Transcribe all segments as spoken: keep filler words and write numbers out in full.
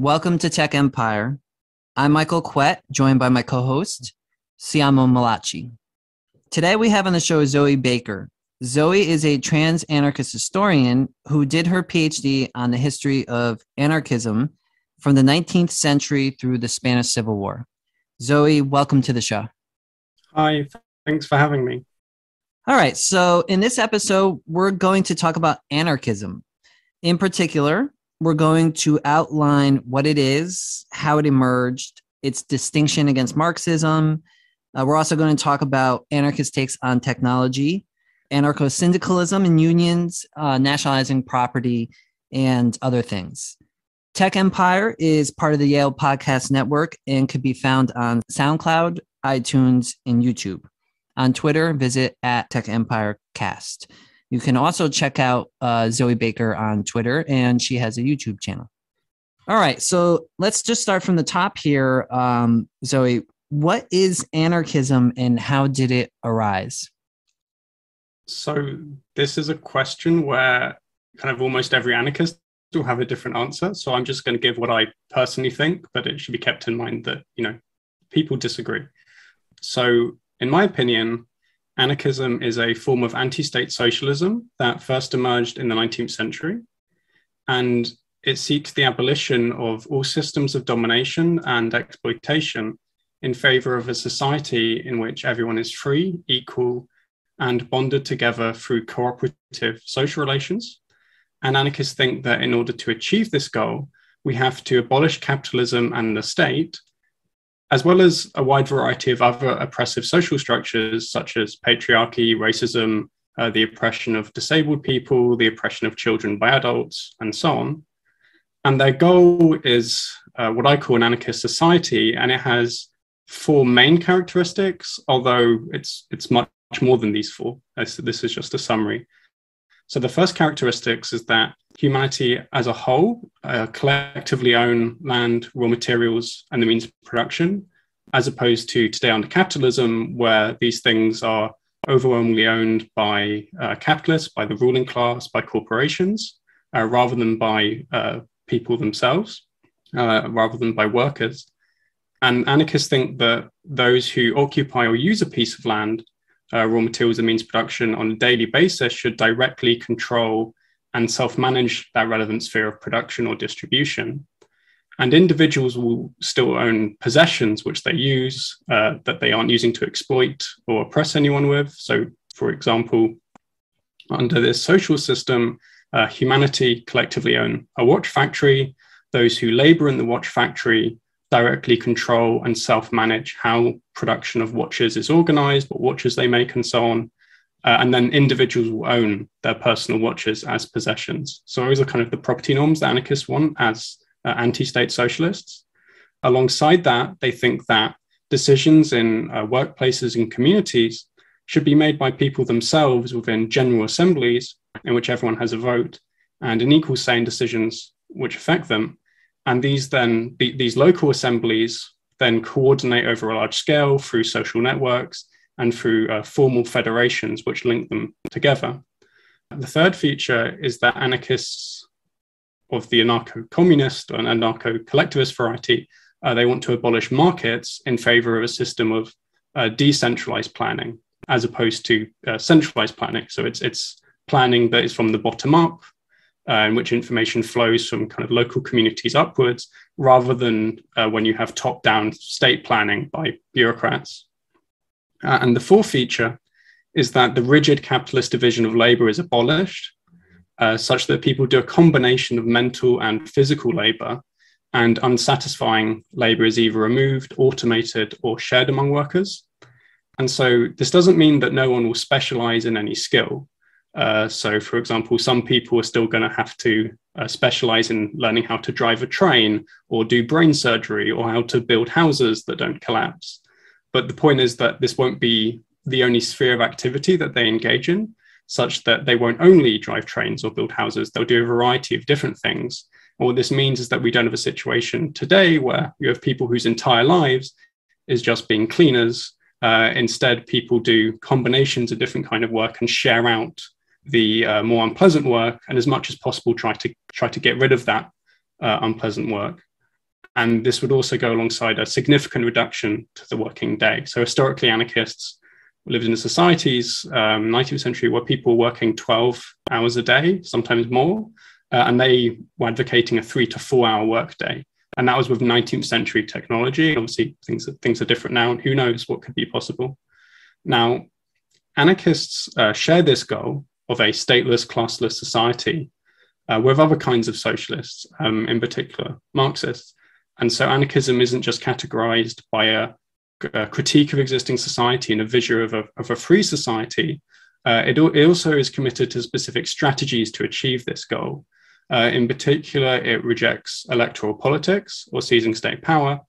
Welcome to Tech Empire. I'm Michael Kwet, joined by my co-host, Tshi Malatji. Today we have on the show Zoe Baker. Zoe is a trans-anarchist historian who did her PhD on the history of anarchism from the nineteenth century through the Spanish Civil War. Zoe, welcome to the show. Hi, thanks for having me. All right, so in this episode, we're going to talk about anarchism. In particular, we're going to outline what it is, how it emerged, its distinction against Marxism. Uh, we're also going to talk about anarchist takes on technology, anarcho-syndicalism and unions, uh, nationalizing property, and other things. Tech Empire is part of the Yale Podcast Network and can be found on SoundCloud, iTunes, and YouTube. On Twitter, visit at Tech Empire Cast. You can also check out uh, Zoe Baker on Twitter, and she has a YouTube channel. All right, so let's just start from the top here. Um, Zoe, what is anarchism and how did it arise? So this is a question where kind of almost every anarchist will have a different answer. So I'm just going to give what I personally think, but it should be kept in mind that, you know, people disagree. So in my opinion, anarchism is a form of anti-state socialism that first emerged in the nineteenth century, and it seeks the abolition of all systems of domination and exploitation in favor of a society in which everyone is free, equal, and bonded together through cooperative social relations. And anarchists think that in order to achieve this goal, we have to abolish capitalism and the state, as well as a wide variety of other oppressive social structures, such as patriarchy, racism, uh, the oppression of disabled people, the oppression of children by adults, and so on. And their goal is uh, what I call an anarchist society, and it has four main characteristics, although it's, it's much more than these four. This is just a summary. So the first characteristics is that humanity as a whole uh, collectively own land, raw materials, and the means of production, as opposed to today under capitalism, where these things are overwhelmingly owned by uh, capitalists, by the ruling class, by corporations, uh, rather than by uh, people themselves, uh, rather than by workers. And anarchists think that those who occupy or use a piece of land, Uh, raw materials and means production on a daily basis should directly control and self-manage that relevant sphere of production or distribution. And individuals will still own possessions which they use, uh, that they aren't using to exploit or oppress anyone with. So, for example, under this social system, uh, humanity collectively own a watch factory. Those who labor in the watch factory directly control and self-manage how production of watches is organized, what watches they make, and so on. Uh, and then individuals will own their personal watches as possessions. So those are kind of the property norms that anarchists want as uh, anti-state socialists. Alongside that, they think that decisions in uh, workplaces and communities should be made by people themselves within general assemblies in which everyone has a vote and an equal say in decisions which affect them. And these then the, these local assemblies then coordinate over a large scale through social networks and through uh, formal federations which link them together. The third feature is that anarchists of the anarcho-communist and anarcho-collectivist variety, uh, they want to abolish markets in favor of a system of uh, decentralized planning as opposed to uh, centralized planning. So it's, it's planning that is from the bottom up, Uh, in which information flows from kind of local communities upwards, rather than uh, when you have top-down state planning by bureaucrats. Uh, and the fourth feature is that the rigid capitalist division of labor is abolished, uh, such that people do a combination of mental and physical labor, and unsatisfying labor is either removed, automated, or shared among workers. And so this doesn't mean that no one will specialize in any skill. Uh, so, for example, some people are still going to have to uh, specialize in learning how to drive a train or do brain surgery or how to build houses that don't collapse. But the point is that this won't be the only sphere of activity that they engage in, such that they won't only drive trains or build houses. They'll do a variety of different things. And what this means is that we don't have a situation today where you have people whose entire lives is just being cleaners. Uh, instead, people do combinations of different kind of work and share out the uh, more unpleasant work, and as much as possible try to try to get rid of that uh, unpleasant work. And this would also go alongside a significant reduction to the working day. So historically, anarchists lived in societies, um, nineteenth century, where people were working twelve hours a day, sometimes more, uh, and they were advocating a three to four hour workday. And that was with nineteenth century technology. Obviously, things, things are different now, and who knows what could be possible. Now, anarchists uh, share this goal of a stateless, classless society uh, with other kinds of socialists, um, in particular Marxists. And so anarchism isn't just categorized by a, a critique of existing society and a vision of a, of a free society. Uh, it, it also is committed to specific strategies to achieve this goal. Uh, in particular, it rejects electoral politics or seizing state power,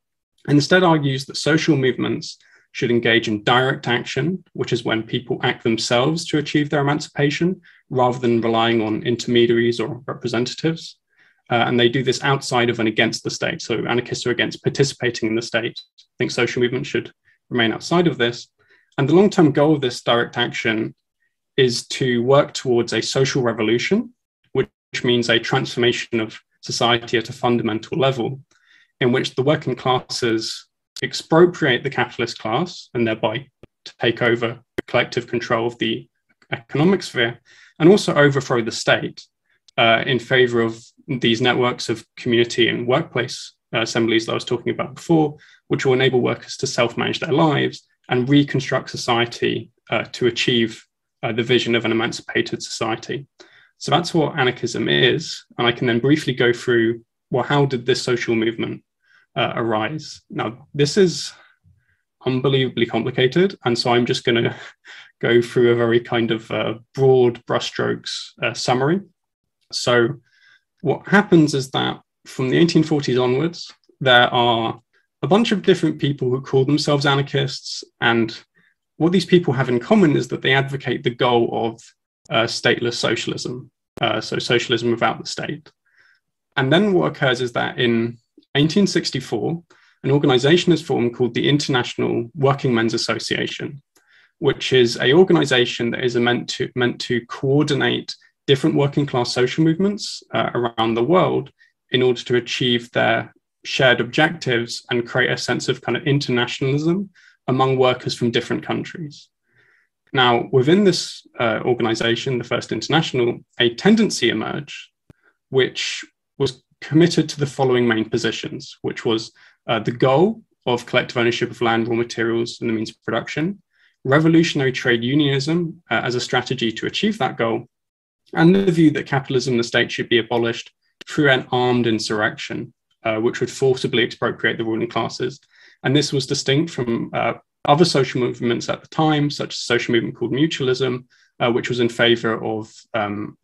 and instead argues that social movements should engage in direct action, which is when people act themselves to achieve their emancipation, rather than relying on intermediaries or representatives. Uh, and they do this outside of and against the state. So anarchists are against participating in the state. I think social movements should remain outside of this. And the long-term goal of this direct action is to work towards a social revolution, which means a transformation of society at a fundamental level, in which the working classes expropriate the capitalist class and thereby take over collective control of the economic sphere, and also overthrow the state uh, in favor of these networks of community and workplace assemblies that I was talking about before, which will enable workers to self-manage their lives and reconstruct society uh, to achieve uh, the vision of an emancipated society. So that's what anarchism is. And I can then briefly go through, well, how did this social movement uh, arise? Now, this is unbelievably complicated. And so I'm just going to go through a very kind of uh, broad brushstrokes uh, summary. So what happens is that from the eighteen forties onwards, there are a bunch of different people who call themselves anarchists. And what these people have in common is that they advocate the goal of uh, stateless socialism, uh, so socialism without the state. And then what occurs is that in eighteen sixty-four, an organization is formed called the International Working Men's Association, which is an organization that is meant to, meant to coordinate different working class social movements uh, around the world in order to achieve their shared objectives and create a sense of kind of internationalism among workers from different countries. Now, within this uh, organization, the First International, a tendency emerged, which was committed to the following main positions, which was uh, the goal of collective ownership of land, raw materials, and the means of production, revolutionary trade unionism uh, as a strategy to achieve that goal, and the view that capitalism and the state should be abolished through an armed insurrection, uh, which would forcibly expropriate the ruling classes. And this was distinct from uh, other social movements at the time, such as a social movement called mutualism, uh, which was in favor of um,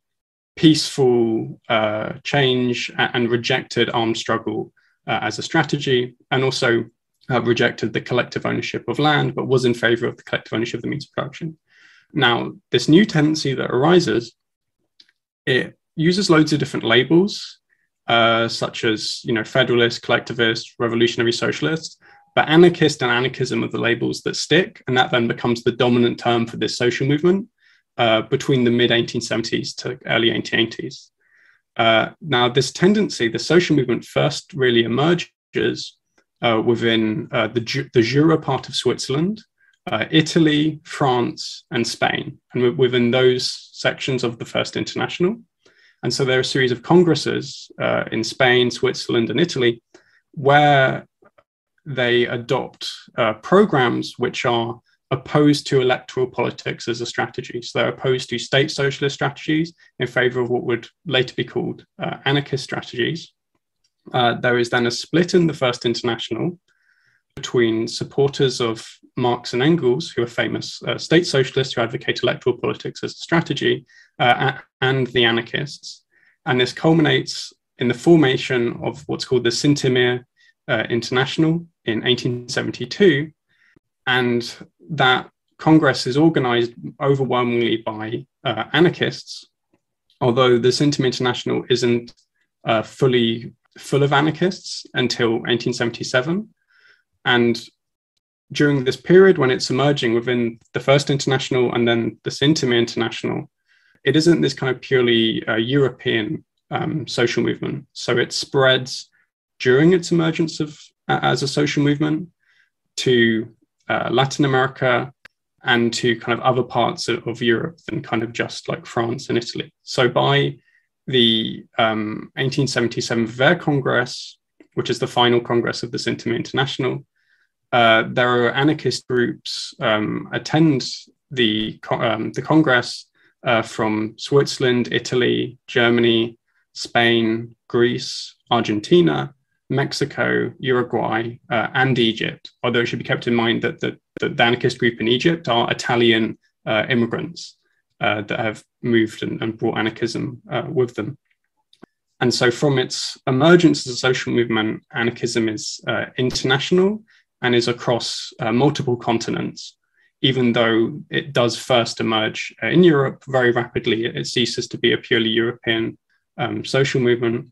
peaceful uh, change and rejected armed struggle uh, as a strategy, and also uh, rejected the collective ownership of land, but was in favor of the collective ownership of the means of production. Now, this new tendency that arises, it uses loads of different labels, uh, such as, you know, federalist, collectivist, revolutionary socialist, but anarchist and anarchism are the labels that stick, and that then becomes the dominant term for this social movement uh, between the mid eighteen seventies to early eighteen eighties. Uh, now, this tendency, the social movement, first really emerges uh, within uh, the, the Jura part of Switzerland, Uh, Italy, France, and Spain, and within those sections of the First International. And so there are a series of congresses uh, in Spain, Switzerland, and Italy, where they adopt uh, programs which are opposed to electoral politics as a strategy. So they're opposed to state socialist strategies in favor of what would later be called uh, anarchist strategies. Uh, there is then a split in the First International between supporters of Marx and Engels, who are famous uh, state socialists who advocate electoral politics as a strategy, uh, and the anarchists. And this culminates in the formation of what's called the Saint-Imier uh, International in eighteen seventy-two. And that Congress is organized overwhelmingly by uh, anarchists, although the Saint-Imier International isn't uh, fully full of anarchists until eighteen seventy-seven. And during this period, when it's emerging within the First International and then the Saint-Imier International, it isn't this kind of purely uh, European um, social movement. So it spreads during its emergence of uh, as a social movement to uh, Latin America and to kind of other parts of, of Europe than kind of just like France and Italy. So by the um, eighteen seventy-seven Verts Congress, which is the final Congress of the Saint-Imier International, uh, there are anarchist groups um, attend the, um, the Congress uh, from Switzerland, Italy, Germany, Spain, Greece, Argentina, Mexico, Uruguay, uh, and Egypt. Although it should be kept in mind that the, the, the anarchist group in Egypt are Italian uh, immigrants uh, that have moved and, and brought anarchism uh, with them. And so from its emergence as a social movement, anarchism is uh, international and is across uh, multiple continents, even though it does first emerge uh, in Europe very rapidly. It ceases to be a purely European um, social movement.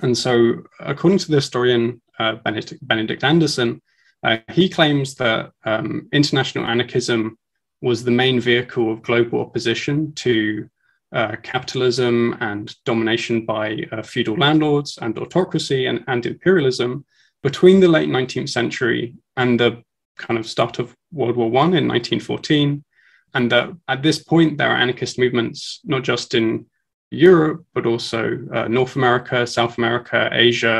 And so according to the historian uh, Benedict, Benedict Anderson, uh, he claims that um, international anarchism was the main vehicle of global opposition to Uh, capitalism and domination by uh, feudal landlords and autocracy and, and imperialism between the late nineteenth century and the kind of start of World War One in nineteen fourteen. And that at this point, there are anarchist movements, not just in Europe, but also uh, North America, South America, Asia,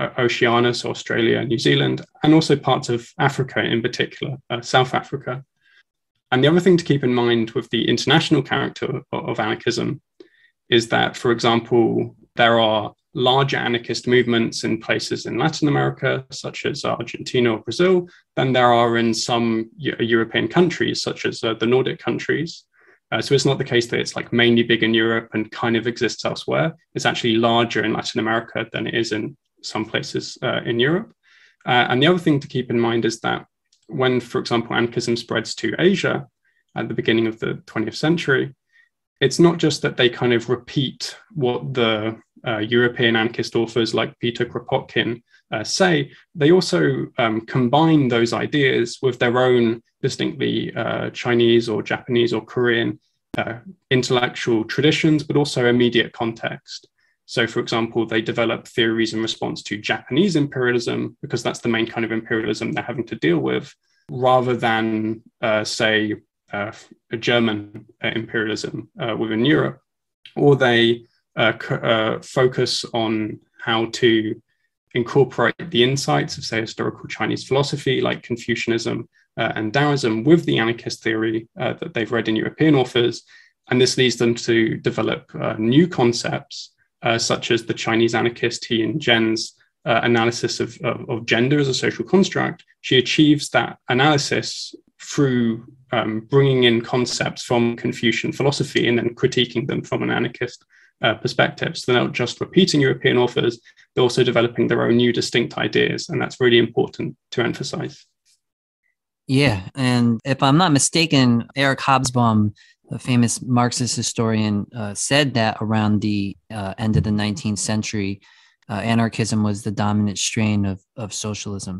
uh, Oceania, so Australia, New Zealand, and also parts of Africa in particular, uh, South Africa. And the other thing to keep in mind with the international character of anarchism is that, for example, there are larger anarchist movements in places in Latin America, such as Argentina or Brazil, than there are in some European countries, such as uh, the Nordic countries. Uh, so it's not the case that it's like mainly big in Europe and kind of exists elsewhere. It's actually larger in Latin America than it is in some places uh, in Europe. Uh, and the other thing to keep in mind is that when, for example, anarchism spreads to Asia at the beginning of the twentieth century, it's not just that they kind of repeat what the uh, European anarchist authors like Peter Kropotkin uh, say. They also um, combine those ideas with their own distinctly uh, Chinese or Japanese or Korean uh, intellectual traditions, but also immediate context. So, for example, they develop theories in response to Japanese imperialism, because that's the main kind of imperialism they're having to deal with, rather than, uh, say, uh, a German imperialism uh, within Europe. Or they uh, c- uh, focus on how to incorporate the insights of, say, historical Chinese philosophy, like Confucianism uh, and Taoism, with the anarchist theory uh, that they've read in European authors. And this leads them to develop uh, new concepts, Uh, such as the Chinese anarchist He and Zhen's uh, analysis of, of, of gender as a social construct. She achieves that analysis through um, bringing in concepts from Confucian philosophy and then critiquing them from an anarchist uh, perspective. So they're not just repeating European authors, they're also developing their own new distinct ideas. And that's really important to emphasize. Yeah. And if I'm not mistaken, Eric Hobsbawm, a famous Marxist historian, uh, said that around the uh, end of the nineteenth century, uh, anarchism was the dominant strain of, of socialism.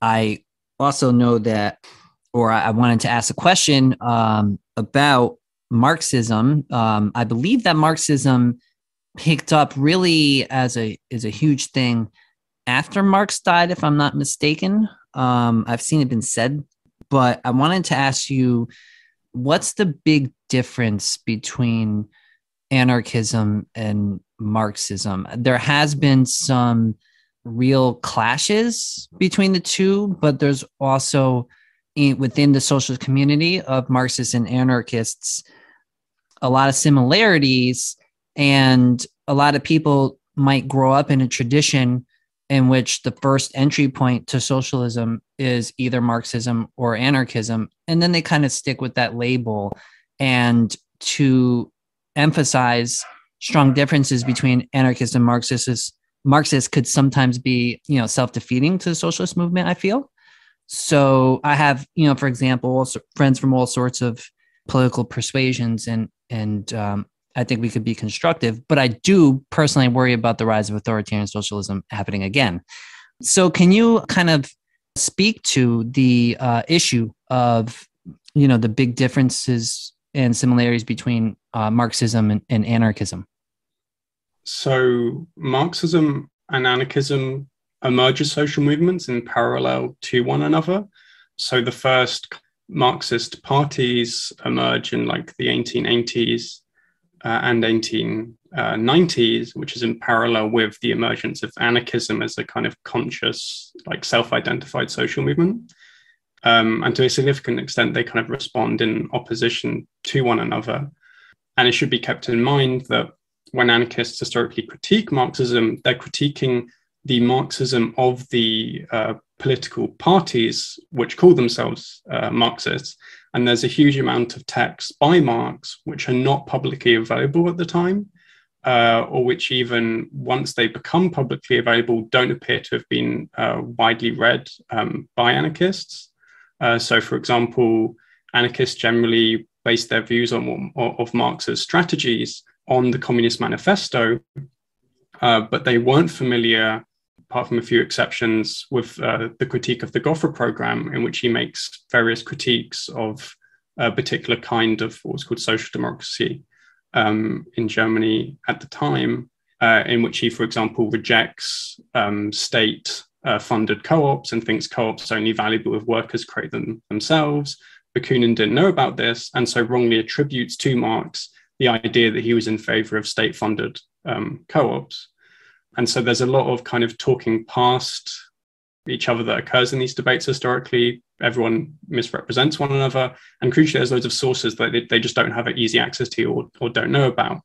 I also know that, or I wanted to ask a question um, about Marxism. Um, I believe that Marxism picked up really as a, is a huge thing after Marx died, if I'm not mistaken. Um, I've seen it been said, but I wanted to ask you, what's the big difference between anarchism and Marxism? There has been some real clashes between the two, but there's also in, within the social community of Marxists and anarchists, a lot of similarities, and a lot of people might grow up in a tradition in which the first entry point to socialism is either Marxism or anarchism. And then they kind of stick with that label. And to emphasize strong differences between anarchists and Marxists, Marxists could sometimes be, you know, self-defeating to the socialist movement, I feel. So I have, you know, for example, friends from all sorts of political persuasions, and, and um, I think we could be constructive, but I do personally worry about the rise of authoritarian socialism happening again. So can you kind of speak to the uh, issue of, you know, the big differences and similarities between uh, Marxism and, and anarchism? So Marxism and anarchism emerge as social movements in parallel to one another. So the first Marxist parties emerge in like the eighteen eighties uh, and eighteen nineties, which is in parallel with the emergence of anarchism as a kind of conscious, like self-identified social movement. Um, and to a significant extent, they kind of respond in opposition to one another. And it should be kept in mind that when anarchists historically critique Marxism, they're critiquing the Marxism of the uh, political parties which call themselves uh, Marxists. And there's a huge amount of texts by Marx which are not publicly available at the time, uh, or which even once they become publicly available don't appear to have been uh, widely read um, by anarchists. Uh, so, for example, anarchists generally base their views on of Marx's strategies on the Communist Manifesto, uh, but they weren't familiar, apart from a few exceptions, with uh, the Critique of the Gotha Program, in which he makes various critiques of a particular kind of what's called social democracy um, in Germany at the time, uh, in which he, for example, rejects um, state-funded uh, co-ops and thinks co-ops are only valuable if workers create them themselves. Bakunin didn't know about this, and so wrongly attributes to Marx the idea that he was in favor of state-funded um, co-ops. And so there's a lot of kind of talking past each other that occurs in these debates historically. Everyone misrepresents one another. And crucially, there's loads of sources that they, they just don't have easy access to or, or don't know about.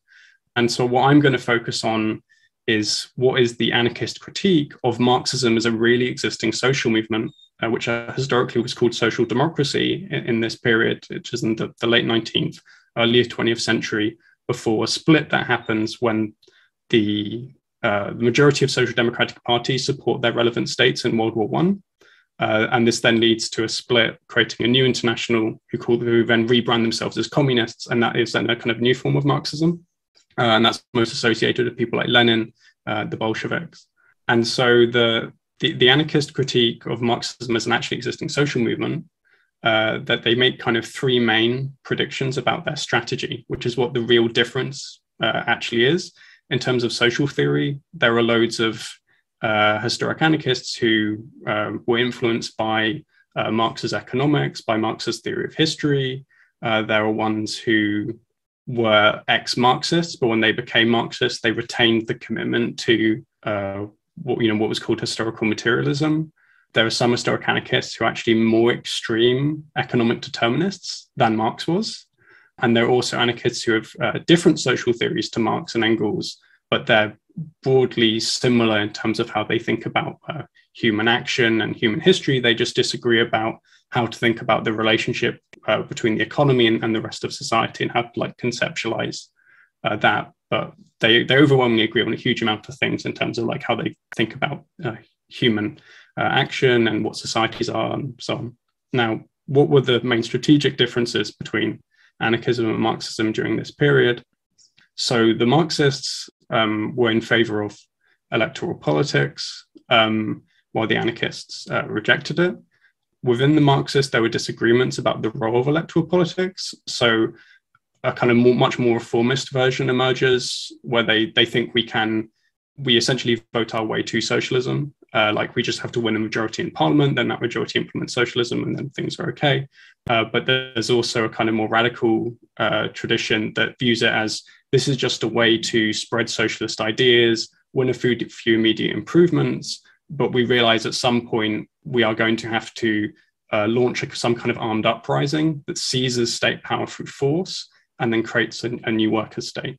And so what I'm going to focus on is what is the anarchist critique of Marxism as a really existing social movement, uh, which uh, historically was called social democracy in, in this period, which is in the, the late nineteenth, early twentieth century, before a split that happens when the Uh, the majority of social democratic parties support their relevant states in World War One. Uh, and this then leads to a split, creating a new international who, call, who then rebrand themselves as communists. And that is then a kind of new form of Marxism. Uh, and that's most associated with people like Lenin, uh, the Bolsheviks. And so the, the, the anarchist critique of Marxism as an actually existing social movement, uh, that they make kind of three main predictions about their strategy, which is what the real difference uh, actually is. In terms of social theory, there are loads of uh, historic anarchists who uh, were influenced by uh, Marx's economics, by Marx's theory of history. Uh, there are ones who were ex-Marxists, but when they became Marxists, they retained the commitment to uh, what, you know, what was called historical materialism. There are some historic anarchists who are actually more extreme economic determinists than Marx was. And there are also anarchists who have uh, different social theories to Marx and Engels, but they're broadly similar in terms of how they think about uh, human action and human history. They just disagree about how to think about the relationship uh, between the economy and, and the rest of society and how to like conceptualize uh, that. But they, they overwhelmingly agree on a huge amount of things in terms of like how they think about uh, human uh, action and what societies are and so on. Now, what were the main strategic differences between anarchism and Marxism during this period? So the Marxists um, were in favor of electoral politics, um, while the anarchists uh, rejected it. Within the Marxists, there were disagreements about the role of electoral politics. So a kind of more, much more reformist version emerges where they, they think we can, we essentially vote our way to socialism. Uh, like we just have to win a majority in parliament, then that majority implements socialism and then things are okay. Uh, but there's also a kind of more radical uh, tradition that views it as this is just a way to spread socialist ideas, win a few, few immediate improvements, but we realize at some point we are going to have to uh, launch a, some kind of armed uprising that seizes state power through force and then creates a, a new workers' state.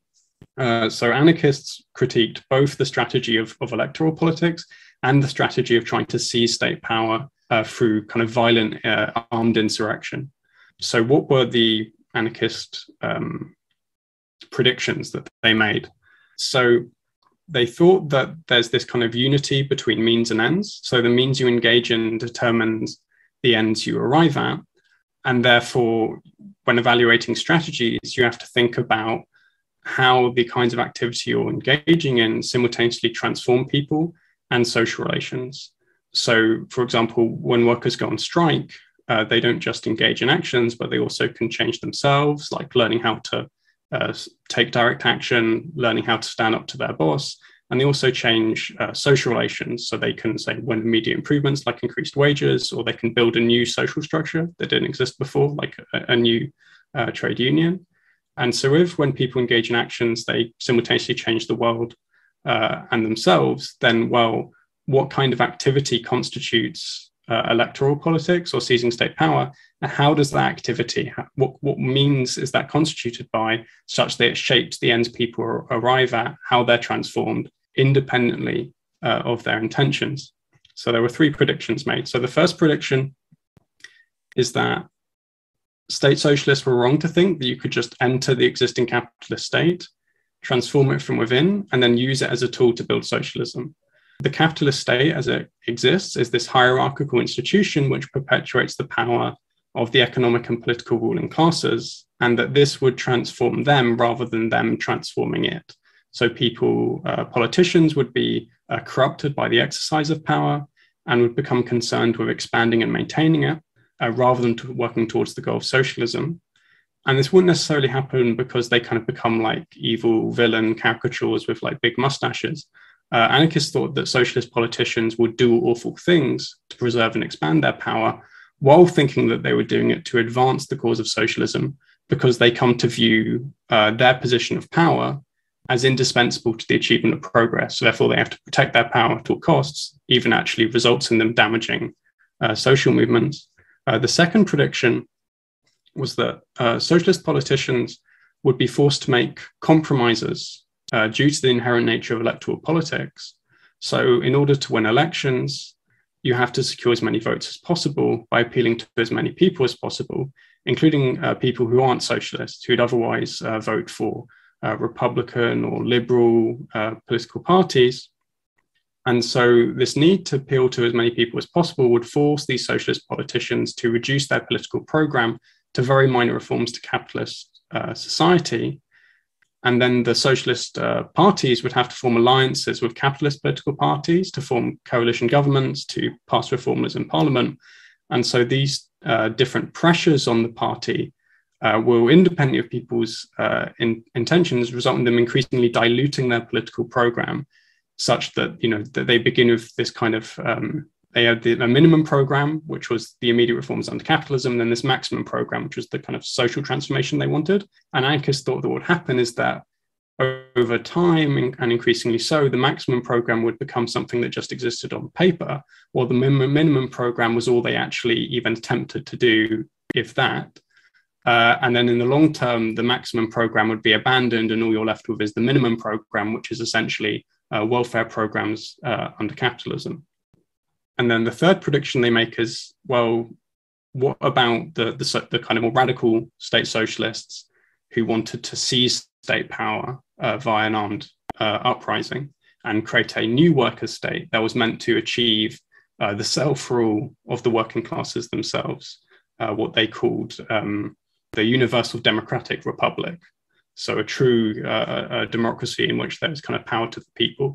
Uh, so anarchists critiqued both the strategy of, of electoral politics and the strategy of trying to seize state power uh, through kind of violent uh, armed insurrection. So what were the anarchist um, predictions that they made? So they thought that there's this kind of unity between means and ends. So the means you engage in determines the ends you arrive at. And therefore, when evaluating strategies, you have to think about how the kinds of activity you're engaging in simultaneously transform people and social relations. So, for example, when workers go on strike, uh, they don't just engage in actions, but they also can change themselves, like learning how to uh, take direct action, learning how to stand up to their boss, And they also change uh, social relations. So they can, say, win immediate improvements like increased wages, or they can build a new social structure that didn't exist before, like a, a new uh, trade union. And so if when people engage in actions, they simultaneously change the world uh, and themselves, then, well, what kind of activity constitutes uh, electoral politics or seizing state power? And how does that activity, what, what means is that constituted by, such that it shapes the ends people arrive at, how they're transformed independently uh, of their intentions? So there were three predictions made. So the first prediction is that state socialists were wrong to think that you could just enter the existing capitalist state, transform it from within, and then use it as a tool to build socialism. The capitalist state, as it exists, is this hierarchical institution which perpetuates the power of the economic and political ruling classes, and that this would transform them rather than them transforming it. So people, uh, politicians would be uh, corrupted by the exercise of power and would become concerned with expanding and maintaining it, Uh, rather than to working towards the goal of socialism. And this wouldn't necessarily happen because they kind of become like evil villain caricatures with like big mustaches. Uh, anarchists thought that socialist politicians would do awful things to preserve and expand their power, while thinking that they were doing it to advance the cause of socialism, because they come to view uh, their position of power as indispensable to the achievement of progress. So therefore they have to protect their power at all costs, even actually results in them damaging uh, social movements. Uh, the second prediction was that uh, socialist politicians would be forced to make compromises uh, due to the inherent nature of electoral politics. So in order to win elections, you have to secure as many votes as possible by appealing to as many people as possible, including uh, people who aren't socialists, who'd otherwise uh, vote for uh, Republican or liberal uh, political parties. And so this need to appeal to as many people as possible would force these socialist politicians to reduce their political program to very minor reforms to capitalist uh, society. And then the socialist uh, parties would have to form alliances with capitalist political parties to form coalition governments, to pass reforms in parliament. And so these uh, different pressures on the party uh, will, independently of people's uh, in- intentions, result in them increasingly diluting their political program, such that, you know, that they begin with this kind of, um, they had the, a minimum program, which was the immediate reforms under capitalism, then this maximum program, which was the kind of social transformation they wanted. And anarchists thought that what would happen is that over time, and increasingly so, the maximum program would become something that just existed on paper, while the minimum, minimum program was all they actually even attempted to do, if that. Uh, and then in the long term, the maximum program would be abandoned, and all you're left with is the minimum program, which is essentially Uh, welfare programs uh, under capitalism. And then the third prediction they make is, well, what about the, the, the kind of more radical state socialists who wanted to seize state power uh, via an armed uh, uprising and create a new workers' state that was meant to achieve uh, the self-rule of the working classes themselves, uh, what they called um, the Universal Democratic Republic. So a true uh, a democracy in which there's kind of power to the people.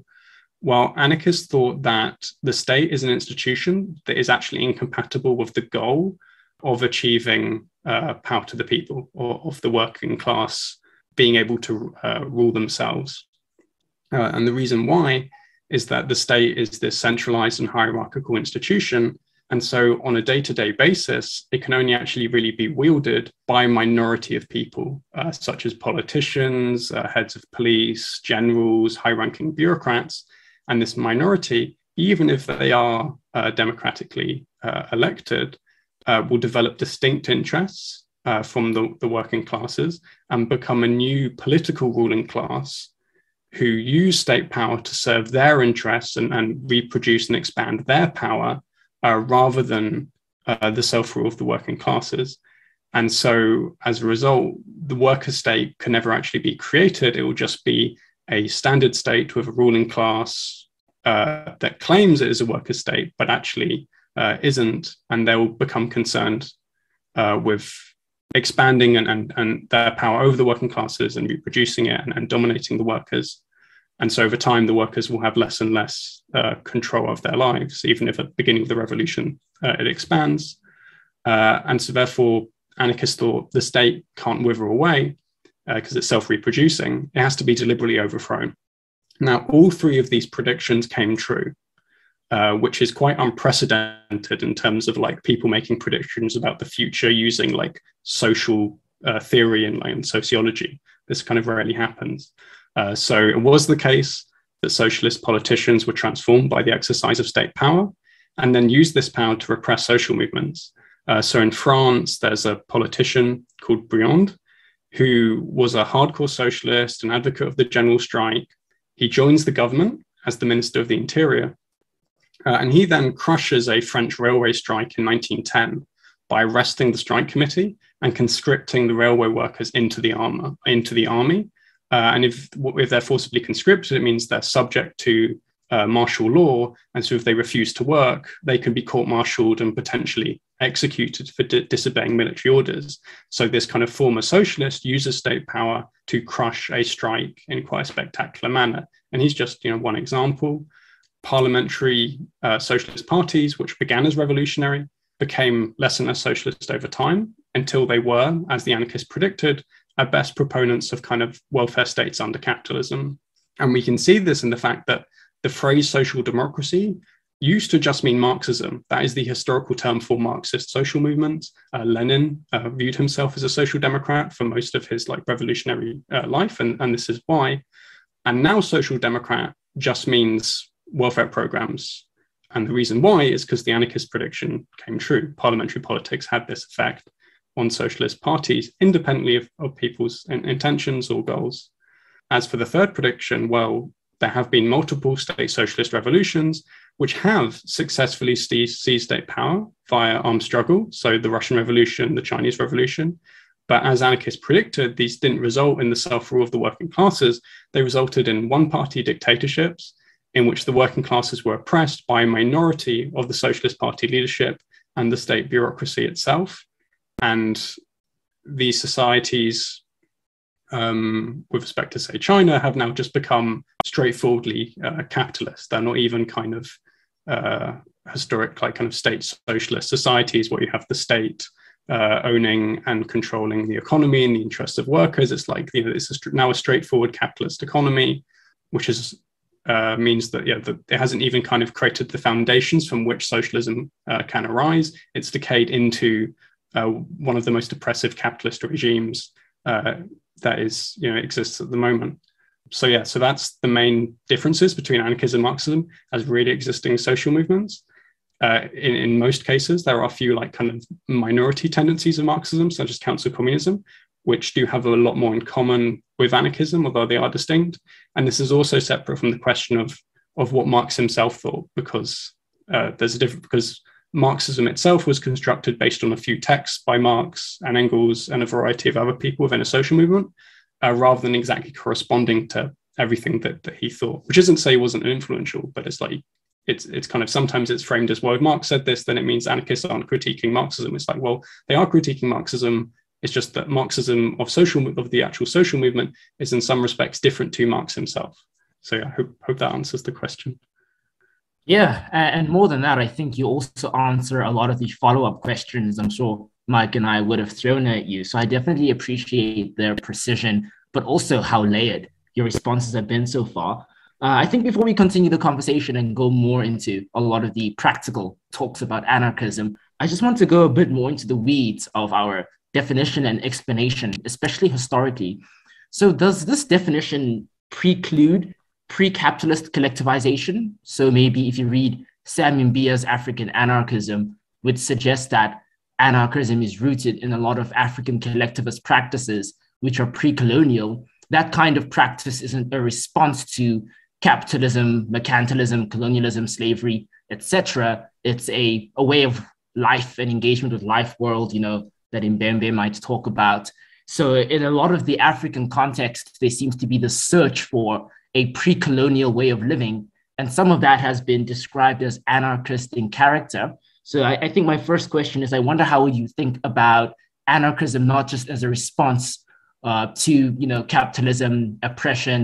While anarchists thought that the state is an institution that is actually incompatible with the goal of achieving uh, power to the people, or of the working class being able to uh, rule themselves. Uh, and the reason why is that the state is this centralized and hierarchical institution. And so on a day-to-day basis, it can only actually really be wielded by a minority of people, uh, such as politicians, uh, heads of police, generals, high-ranking bureaucrats. And this minority, even if they are uh, democratically uh, elected, uh, will develop distinct interests uh, from the, the working classes and become a new political ruling class who use state power to serve their interests and, and reproduce and expand their power, Uh, rather than uh, the self-rule of the working classes. And so as a result, the worker state can never actually be created. It will just be a standard state with a ruling class uh, that claims it is a worker state, but actually uh, isn't. And they will become concerned uh, with expanding and, and, and their power over the working classes and reproducing it and, and dominating the workers. And so over time, the workers will have less and less uh, control of their lives, even if at the beginning of the revolution, uh, it expands. Uh, and so therefore, anarchists thought the state can't wither away because uh, it's self-reproducing. It has to be deliberately overthrown. Now, all three of these predictions came true, uh, which is quite unprecedented in terms of like people making predictions about the future using like social uh, theory and, like, and sociology. This kind of rarely happens. Uh, so it was the case that socialist politicians were transformed by the exercise of state power and then used this power to repress social movements. Uh, so in France, there's a politician called Briand, who was a hardcore socialist and advocate of the general strike. He joins the government as the Minister of the Interior. Uh, and he then crushes a French railway strike in nineteen ten by arresting the strike committee and conscripting the railway workers into the, armor, into the army. Uh, and if, if they're forcibly conscripted, it means they're subject to uh, martial law. And so if they refuse to work, they can be court-martialed and potentially executed for di- disobeying military orders. So this kind of former socialist uses state power to crush a strike in quite a spectacular manner. And he's just, you know, one example. Parliamentary uh, socialist parties, which began as revolutionary, became less and less socialist over time until they were, as the anarchists predicted, at best proponents of kind of welfare states under capitalism. And we can see this in the fact that the phrase social democracy used to just mean Marxism. That is the historical term for Marxist social movements. Uh, Lenin uh, viewed himself as a social democrat for most of his like revolutionary uh, life, and, and this is why. And now social democrat just means welfare programs. And the reason why is because the anarchist prediction came true. Parliamentary politics had this effect on socialist parties, independently of, of people's in- intentions or goals. As for the third prediction, well, there have been multiple state socialist revolutions which have successfully seized state power via armed struggle, so the Russian Revolution, the Chinese Revolution. But as anarchists predicted, these didn't result in the self-rule of the working classes. They resulted in one-party dictatorships in which the working classes were oppressed by a minority of the Socialist Party leadership and the state bureaucracy itself. And these societies, Um, with respect to, say, China, have now just become straightforwardly uh, capitalist. They're not even kind of uh, historic, like kind of state socialist societies where you have the state uh, owning and controlling the economy in the interests of workers. It's like, you know, it's a, now a straightforward capitalist economy, which is uh, means that yeah, the, it hasn't even kind of created the foundations from which socialism uh, can arise. It's decayed into uh, one of the most oppressive capitalist regimes Uh, that is, you know, exists at the moment. So yeah, so that's the main differences between anarchism and Marxism as really existing social movements. Uh, in, in most cases, there are a few like kind of minority tendencies of Marxism, such as council communism, which do have a lot more in common with anarchism, although they are distinct. And this is also separate from the question of, of what Marx himself thought, because uh, there's a difference, because Marxism itself was constructed based on a few texts by Marx and Engels and a variety of other people within a social movement, uh, rather than exactly corresponding to everything that, that he thought, which isn't to say he wasn't influential, but it's like, it's it's kind of, sometimes it's framed as, well, if Marx said this, then it means anarchists aren't critiquing Marxism. It's like, well, they are critiquing Marxism. It's just that Marxism of social, of the actual social movement is in some respects different to Marx himself. So yeah, I hope, hope that answers the question. Yeah, and more than that, I think you also answer a lot of the follow-up questions I'm sure Mike and I would have thrown at you. So I definitely appreciate their precision, but also how layered your responses have been so far. Uh, I think before we continue the conversation and go more into a lot of the practical talks about anarchism, I just want to go a bit more into the weeds of our definition and explanation, especially historically. So does this definition preclude pre-capitalist collectivization? So maybe if you read Sam Mbiya's African Anarchism, which suggests that anarchism is rooted in a lot of African collectivist practices, which are pre-colonial, that kind of practice isn't a response to capitalism, mercantilism, colonialism, slavery, et cetera. It's a, a way of life and engagement with life world, you know, that Mbembe might talk about. So in a lot of the African context, there seems to be the search for a pre-colonial way of living. And some of that has been described as anarchist in character. So I, I think my first question is, I wonder how you think about anarchism, not just as a response uh, to, you know, capitalism, oppression,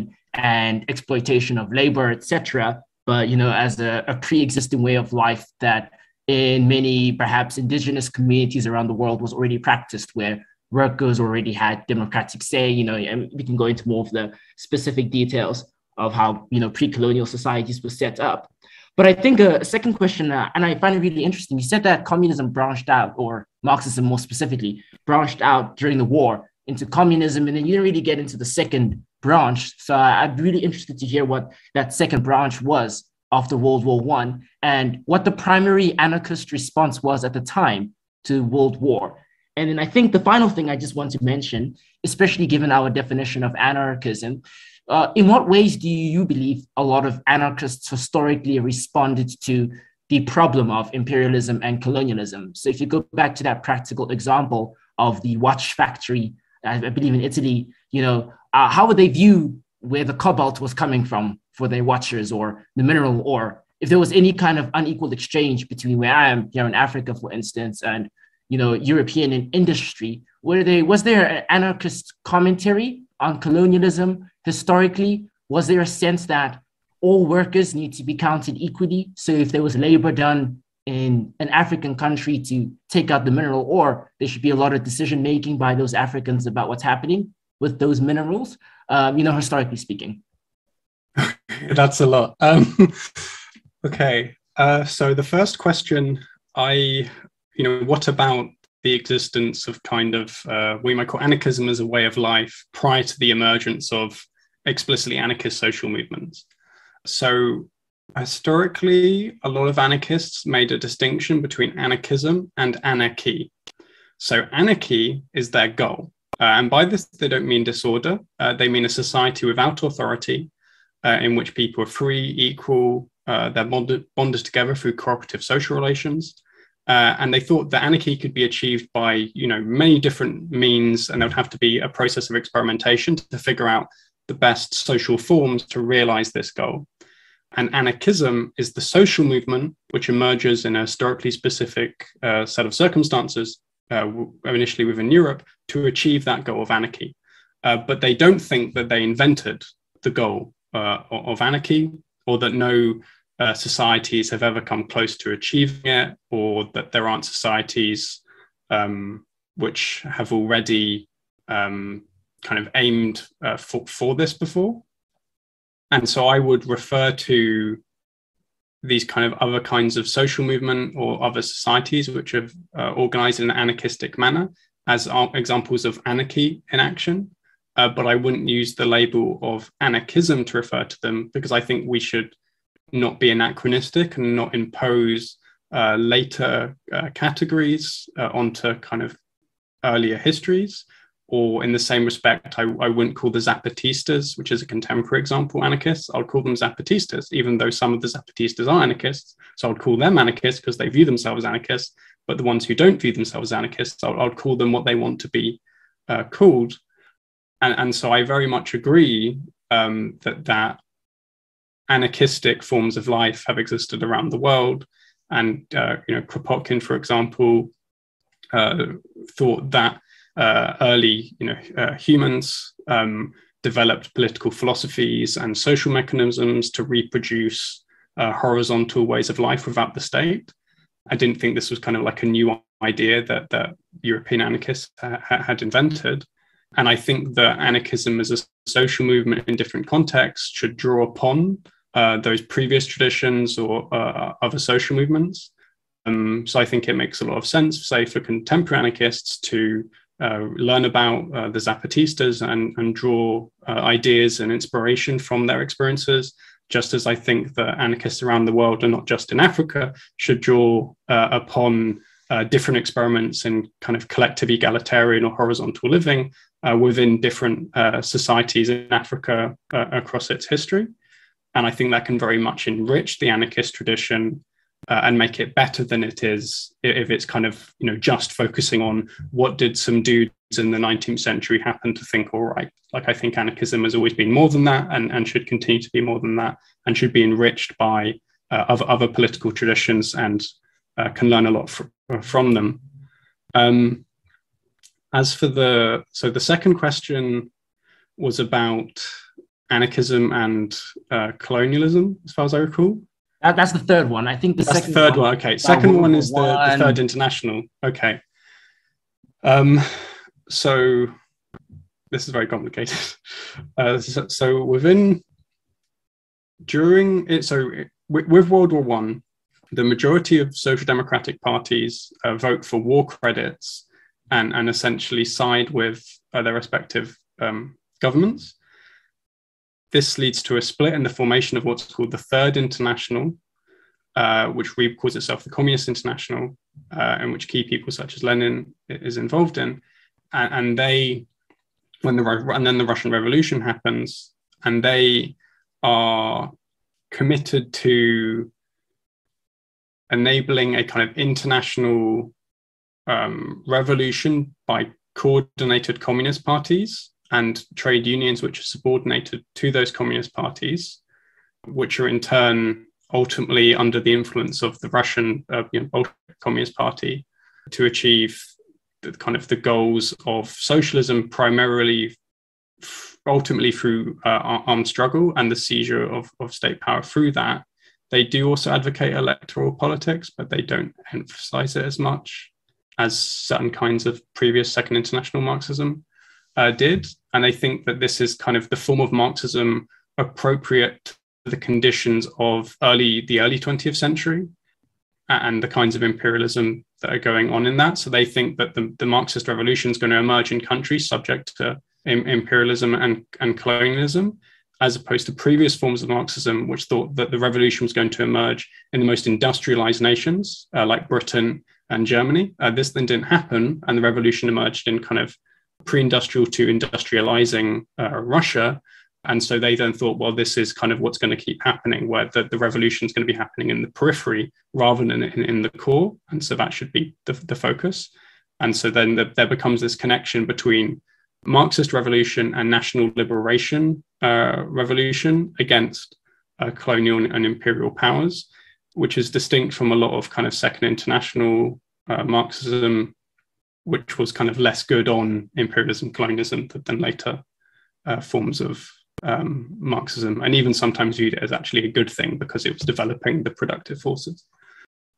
and exploitation of labor, et cetera, but, you know, as a, a pre-existing way of life that in many perhaps indigenous communities around the world was already practiced, where workers already had democratic say, you know, and we can go into more of the specific details. of how, you know, pre-colonial societies were set up. But I think a second question, uh, and I find it really interesting, you said that communism branched out, or Marxism more specifically, branched out during the war into communism, and then you didn't really get into the second branch. So I'd be really interested to hear what that second branch was after World War One, and what the primary anarchist response was at the time to World War. And then I think the final thing I just want to mention, especially given our definition of anarchism, Uh, in what ways do you believe a lot of anarchists historically responded to the problem of imperialism and colonialism? So if you go back to that practical example of the watch factory, I believe in Italy, you know, uh, how would they view where the cobalt was coming from for their watchers, or the mineral ore? If there was any kind of unequal exchange between where I am here in Africa, for instance, and, you know, European in industry, were they, was there an anarchist commentary on colonialism historically? Was there a sense that all workers need to be counted equally? So if there was labor done in an African country to take out the mineral ore, there should be a lot of decision-making by those Africans about what's happening with those minerals, um, you know, historically speaking. That's a lot. Um, okay, uh, so the first question, I, you know, what about the existence of kind of uh, we might call anarchism as a way of life prior to the emergence of explicitly anarchist social movements? So historically, a lot of anarchists made a distinction between anarchism and anarchy. So anarchy is their goal. Uh, and by this, they don't mean disorder. Uh, they mean a society without authority, uh, in which people are free, equal, uh, they're bonded, bonded together through cooperative social relations. Uh, and they thought that anarchy could be achieved by, you know, many different means, and there would have to be a process of experimentation to figure out the best social forms to realize this goal. And anarchism is the social movement which emerges in a historically specific uh, set of circumstances, uh, initially within Europe, to achieve that goal of anarchy. Uh, but they don't think that they invented the goal uh, of anarchy, or that no Uh, societies have ever come close to achieving it, or that there aren't societies um, which have already um, kind of aimed uh, for, for this before. And so I would refer to these kind of other kinds of social movement or other societies which have uh, organized in an anarchistic manner as examples of anarchy in action. Uh, but I wouldn't use the label of anarchism to refer to them, because I think we should not be anachronistic and not impose uh, later uh, categories uh, onto kind of earlier histories. Or in the same respect, I, I wouldn't call the Zapatistas, which is a contemporary example, anarchists. I'll call them Zapatistas, even though some of the Zapatistas are anarchists. So I'll call them anarchists because they view themselves as anarchists. But the ones who don't view themselves as anarchists, I'll, I'll call them what they want to be uh, called. And, and so I very much agree um, that that anarchistic forms of life have existed around the world. And, uh, you know, Kropotkin, for example, uh, thought that uh, early, you know, uh, humans um, developed political philosophies and social mechanisms to reproduce uh, horizontal ways of life without the state. I didn't think this was kind of like a new idea that, that European anarchists ha- had invented. And I think that anarchism as a social movement in different contexts should draw upon Uh, those previous traditions or uh, other social movements. Um, so I think it makes a lot of sense, say, for contemporary anarchists to uh, learn about uh, the Zapatistas and, and draw uh, ideas and inspiration from their experiences, just as I think that anarchists around the world, and not just in Africa, should draw uh, upon uh, different experiments in kind of collective egalitarian or horizontal living uh, within different uh, societies in Africa uh, across its history. And I think that can very much enrich the anarchist tradition uh, and make it better than it is if it's kind of, you know, just focusing on what did some dudes in the nineteenth century happen to think all right. Like, I think anarchism has always been more than that, and, and should continue to be more than that, and should be enriched by uh, other, other political traditions, and uh, can learn a lot fr- from them. Um, as for the, so the second question was about anarchism and uh, colonialism, as far as I recall. That, that's the third one. I think the that's second the third one. one. Okay, second one, one is the, one. the Third International. Okay. Um, so this is very complicated. Uh, so, so within during it, so with World War One, the majority of social democratic parties uh, vote for war credits and, and essentially side with uh, their respective um, governments. This leads to a split and the formation of what's called the Third International, uh, which calls itself the Communist International, uh, and which key people such as Lenin is involved in. And, and they, when the and then the Russian Revolution happens, and they are committed to enabling a kind of international um, revolution by coordinated communist parties and trade unions, which are subordinated to those communist parties, which are in turn ultimately under the influence of the Russian uh, you know, Bolshevik Communist Party, to achieve the kind of the goals of socialism, primarily, ultimately through uh, armed struggle and the seizure of, of state power through that. They do also advocate electoral politics, but they don't emphasize it as much as certain kinds of previous Second International Marxism uh, did. And I think that this is kind of the form of Marxism appropriate to the conditions of early the early twentieth century and the kinds of imperialism that are going on in that. So they think that the, the Marxist revolution is going to emerge in countries subject to im- imperialism and, and colonialism, as opposed to previous forms of Marxism, which thought that the revolution was going to emerge in the most industrialized nations, uh, like Britain and Germany. Uh, this then didn't happen, and the revolution emerged in kind of pre-industrial to industrializing uh, Russia. And so they then thought, well, this is kind of what's going to keep happening, where the, the revolution is going to be happening in the periphery rather than in, in the core. And so that should be the, the focus. And so then the, there becomes this connection between Marxist revolution and national liberation uh, revolution against uh, colonial and imperial powers, which is distinct from a lot of kind of Second International uh, Marxism, which was kind of less good on imperialism, colonialism than later uh, forms of um, Marxism, and even sometimes viewed it as actually a good thing because it was developing the productive forces.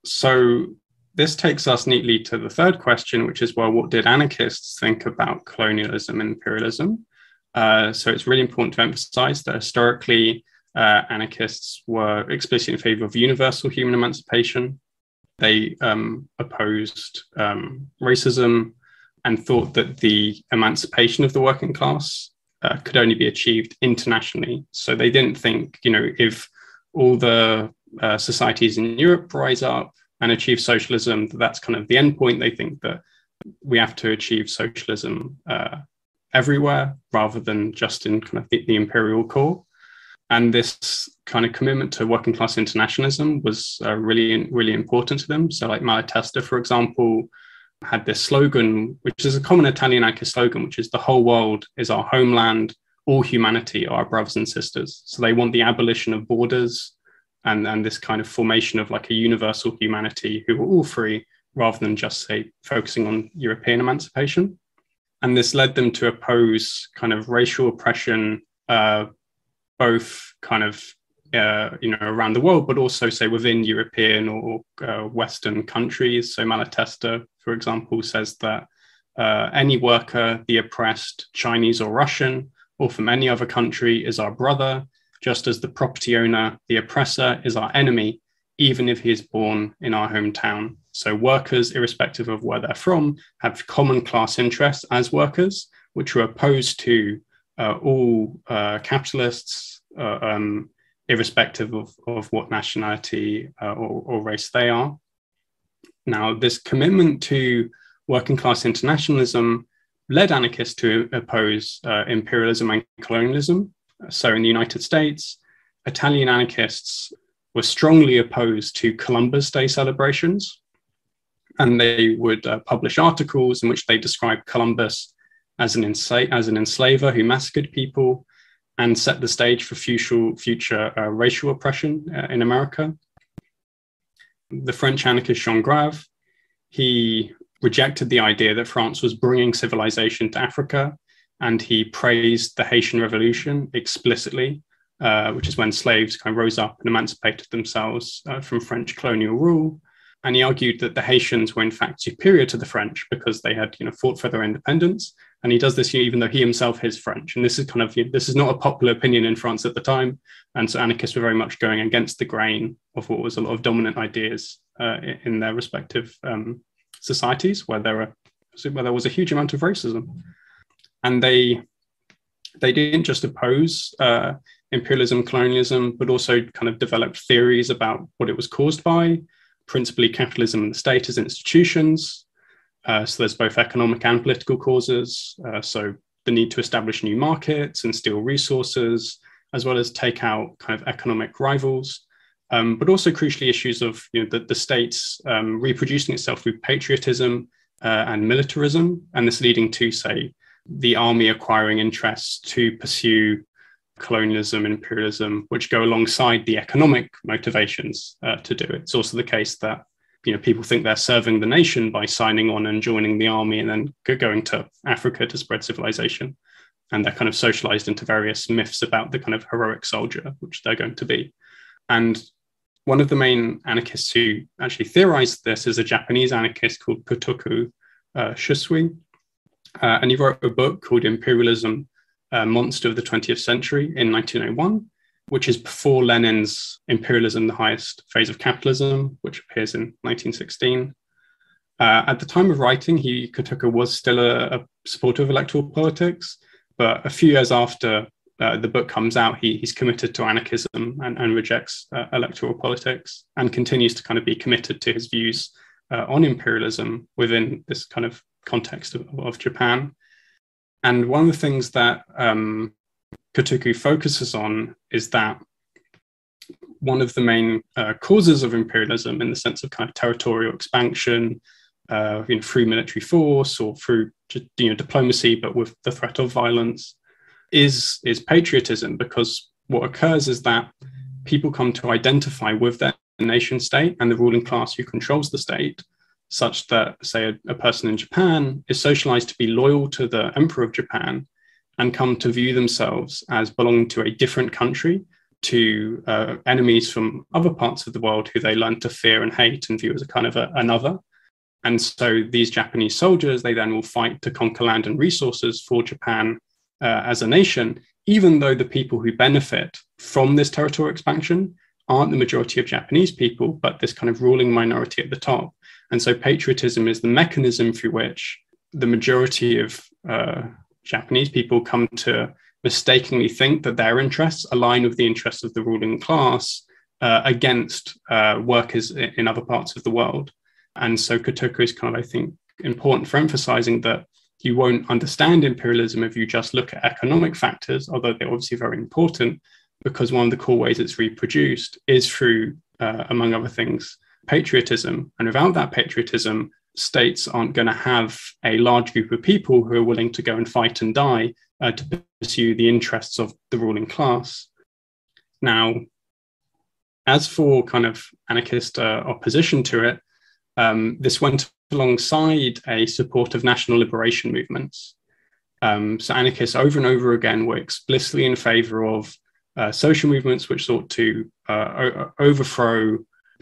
So this takes us neatly to the third question, which is, well, what did anarchists think about colonialism and imperialism? Uh, so it's really important to emphasize that historically, uh, anarchists were explicitly in favor of universal human emancipation. They um, opposed um, racism and thought that the emancipation of the working class uh, could only be achieved internationally. So they didn't think, you know, if all the uh, societies in Europe rise up and achieve socialism, that's kind of the end point. They think that we have to achieve socialism uh, everywhere rather than just in kind of the, the imperial core. And this kind of commitment to working class internationalism was uh, really, really important to them. So like Malatesta, for example, had this slogan, which is a common Italian anarchist slogan, which is the whole world is our homeland, all humanity are our brothers and sisters. So they want the abolition of borders, and and this kind of formation of like a universal humanity who were all free, rather than just, say, focusing on European emancipation. And this led them to oppose kind of racial oppression, uh, both kind of, uh, you know, around the world, but also, say, within European or uh, Western countries. So Malatesta, for example, says that uh, any worker, the oppressed, Chinese or Russian, or from any other country, is our brother, just as the property owner, the oppressor, is our enemy, even if he is born in our hometown. So workers, irrespective of where they're from, have common class interests as workers, which are opposed to uh, all uh, capitalists, uh, um, irrespective of, of what nationality uh, or, or race they are. Now, this commitment to working class internationalism led anarchists to oppose uh, imperialism and colonialism. So in the United States, Italian anarchists were strongly opposed to Columbus Day celebrations, and they would uh, publish articles in which they described Columbus as an, ensla- as an enslaver who massacred people and set the stage for future, future uh, racial oppression uh, in America. The French anarchist Jean Grave, he rejected the idea that France was bringing civilization to Africa, and he praised the Haitian Revolution explicitly, uh, which is when slaves kind of rose up and emancipated themselves uh, from French colonial rule. And he argued that the Haitians were in fact superior to the French because they had, you know, fought for their independence, And he does this even though he himself is French. And this is kind of, this is not a popular opinion in France at the time. And so anarchists were very much going against the grain of what was a lot of dominant ideas uh, in their respective um, societies, where there were, where there was a huge amount of racism. And they, they didn't just oppose uh, imperialism, colonialism, but also kind of developed theories about what it was caused by, principally capitalism and the state as institutions. Uh, so there's both economic and political causes. Uh, so the need to establish new markets and steal resources, as well as take out kind of economic rivals, um, but also crucially issues of, you know, the, the state's um, reproducing itself through patriotism uh, and militarism. And this leading to, say, the army acquiring interests to pursue colonialism, imperialism, which go alongside the economic motivations uh, to do it. It's also the case that, you know, people think they're serving the nation by signing on and joining the army and then going to Africa to spread civilization. And they're kind of socialized into various myths about the kind of heroic soldier, which they're going to be. And one of the main anarchists who actually theorized this is a Japanese anarchist called Kotoku uh, Shisui. Uh, and he wrote a book called Imperialism, uh, Monster of the twentieth century in nineteen oh one, which is before Lenin's Imperialism, the Highest Phase of Capitalism, which appears in nineteen sixteen. Uh, at the time of writing, he, Kotoku, was still a, a supporter of electoral politics, but a few years after uh, the book comes out, he, he's committed to anarchism and, and rejects uh, electoral politics, and continues to kind of be committed to his views uh, on imperialism within this kind of context of, of Japan. And one of the things that um, Kotoku focuses on is that one of the main uh, causes of imperialism, in the sense of kind of territorial expansion, uh, you know, through military force or through, you know, diplomacy, but with the threat of violence, is, is patriotism. Because what occurs is that people come to identify with their nation state and the ruling class who controls the state, such that, say, a, a person in Japan is socialized to be loyal to the emperor of Japan and come to view themselves as belonging to a different country, to uh, enemies from other parts of the world who they learn to fear and hate and view as a kind of a, another. And so these Japanese soldiers, they then will fight to conquer land and resources for Japan uh, as a nation, even though the people who benefit from this territorial expansion aren't the majority of Japanese people, but this kind of ruling minority at the top. And so patriotism is the mechanism through which the majority of uh, Japanese people come to mistakenly think that their interests align with the interests of the ruling class uh, against uh, workers in other parts of the world. And so Kotoku is kind of, I think, important for emphasizing that you won't understand imperialism if you just look at economic factors, although they're obviously very important, because one of the core ways it's reproduced is through, uh, among other things, patriotism. And without that patriotism, states aren't going to have a large group of people who are willing to go and fight and die uh, to pursue the interests of the ruling class. Now, as for kind of anarchist uh, opposition to it, um, this went alongside a support of national liberation movements. Um, so anarchists over and over again were explicitly in favor of uh, social movements which sought to uh, overthrow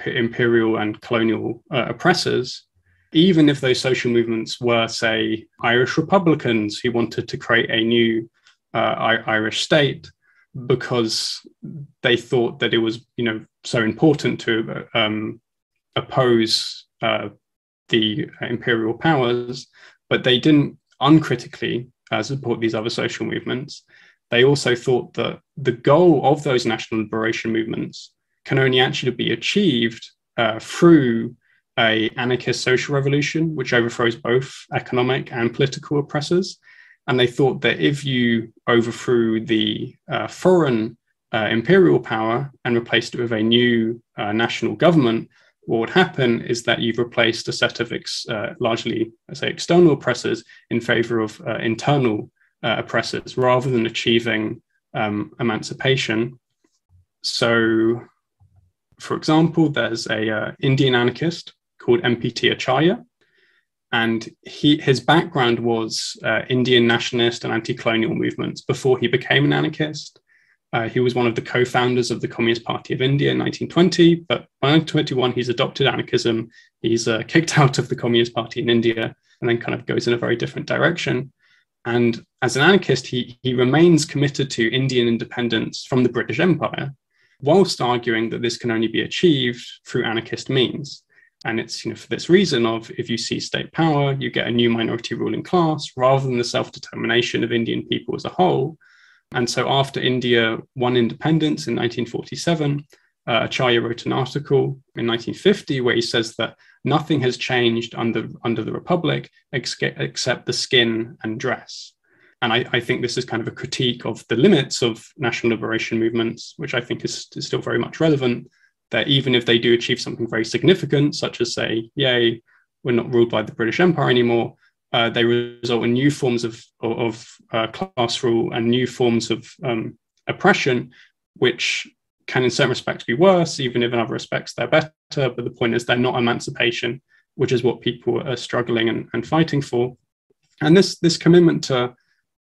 imperial and colonial uh, oppressors, even if those social movements were, say, Irish Republicans who wanted to create a new uh, I- Irish state because they thought that it was, you know, so important to um, oppose uh, the imperial powers, but they didn't uncritically uh, support these other social movements. They also thought that the goal of those national liberation movements can only actually be achieved uh, through an anarchist social revolution, which overthrows both economic and political oppressors. And they thought that if you overthrew the uh, foreign uh, imperial power and replaced it with a new uh, national government, what would happen is that you've replaced a set of ex- uh, largely, say, external oppressors in favor of uh, internal uh, oppressors, rather than achieving um, emancipation. So, for example, there's a uh, Indian anarchist called M P T Acharya, and he his background was uh, Indian nationalist and anti-colonial movements before he became an anarchist. Uh, he was one of the co-founders of the Communist Party of India in nineteen twenty, but by nineteen twenty-one, he's adopted anarchism. He's uh, kicked out of the Communist Party in India and then kind of goes in a very different direction. And as an anarchist, he, he remains committed to Indian independence from the British Empire, whilst arguing that this can only be achieved through anarchist means. And it's, you know, for this reason of if you seize state power, you get a new minority ruling class rather than the self-determination of Indian people as a whole. And so after India won independence in nineteen forty-seven, uh, Acharya wrote an article in nineteen fifty where he says that nothing has changed under, under the Republic ex- except the skin and dress. And I, I think this is kind of a critique of the limits of national liberation movements, which I think is, is still very much relevant, that even if they do achieve something very significant, such as say, yay, we're not ruled by the British Empire anymore, uh, they result in new forms of, of, of uh, class rule and new forms of um, oppression, which can in certain respects be worse, even if in other respects they're better. But the point is they're not emancipation, which is what people are struggling and, and fighting for. And this, this commitment to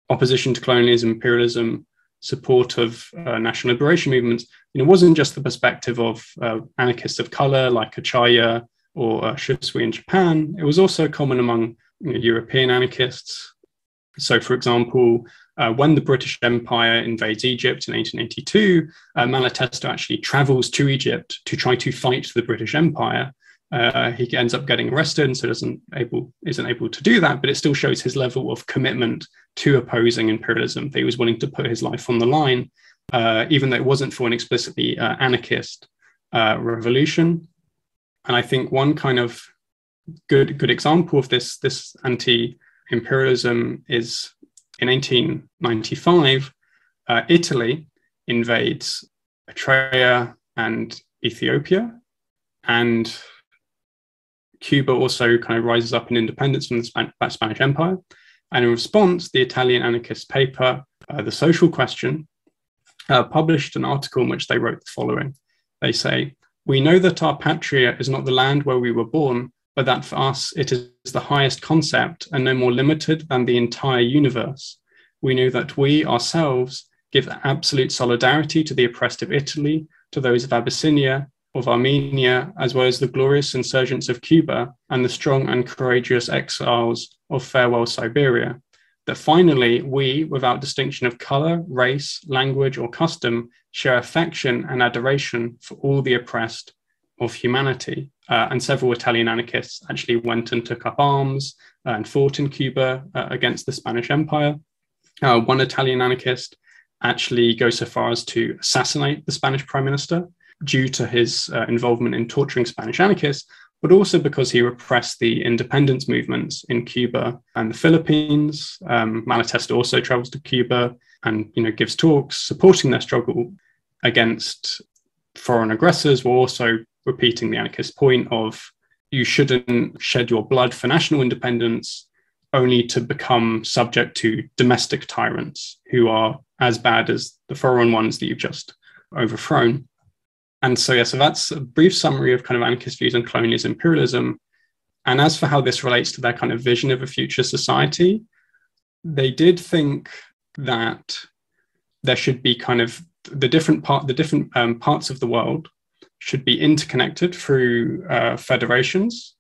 opposition to colonialism, imperialism, support of uh, national liberation movements, you know, wasn't just the perspective of uh, anarchists of color like Acharya or uh, Shunsui in Japan. It was also common among, you know, European anarchists. So, for example, uh, when the British Empire invades Egypt in eighteen eighty-two, uh, Malatesta actually travels to Egypt to try to fight the British Empire. Uh, he ends up getting arrested and so doesn't able, isn't able to do that, but it still shows his level of commitment to opposing imperialism, that he was willing to put his life on the line, uh, even though it wasn't for an explicitly uh, anarchist uh, revolution. And I think one kind of good good example of this, this anti-imperialism is in eighteen ninety-five, uh, Italy invades Eritrea and Ethiopia, and Cuba also kind of rises up in independence from the Span- Spanish Empire. And in response, the Italian anarchist paper, uh, The Social Question, uh, published an article in which they wrote the following. They say, "We know that our patria is not the land where we were born, but that for us it is the highest concept and no more limited than the entire universe. We know that we ourselves give absolute solidarity to the oppressed of Italy, to those of Abyssinia, of Armenia, as well as the glorious insurgents of Cuba and the strong and courageous exiles of farewell Siberia, that finally we, without distinction of color, race, language, or custom, share affection and adoration for all the oppressed of humanity." Uh, and several Italian anarchists actually went and took up arms and fought in Cuba uh, against the Spanish Empire. Uh, one Italian anarchist actually goes so far as to assassinate the Spanish Prime Minister, due to his uh, involvement in torturing Spanish anarchists, but also because he repressed the independence movements in Cuba and the Philippines. Um, Malatesta also travels to Cuba and, you know, gives talks supporting their struggle against foreign aggressors, while also repeating the anarchist point of you shouldn't shed your blood for national independence only to become subject to domestic tyrants who are as bad as the foreign ones that you've just overthrown. And so, yeah, so that's a brief summary of kind of anarchist views on colonialism, imperialism. And as for how this relates to their kind of vision of a future society, they did think that there should be kind of the different part, the different um, parts of the world should be interconnected through uh, federations,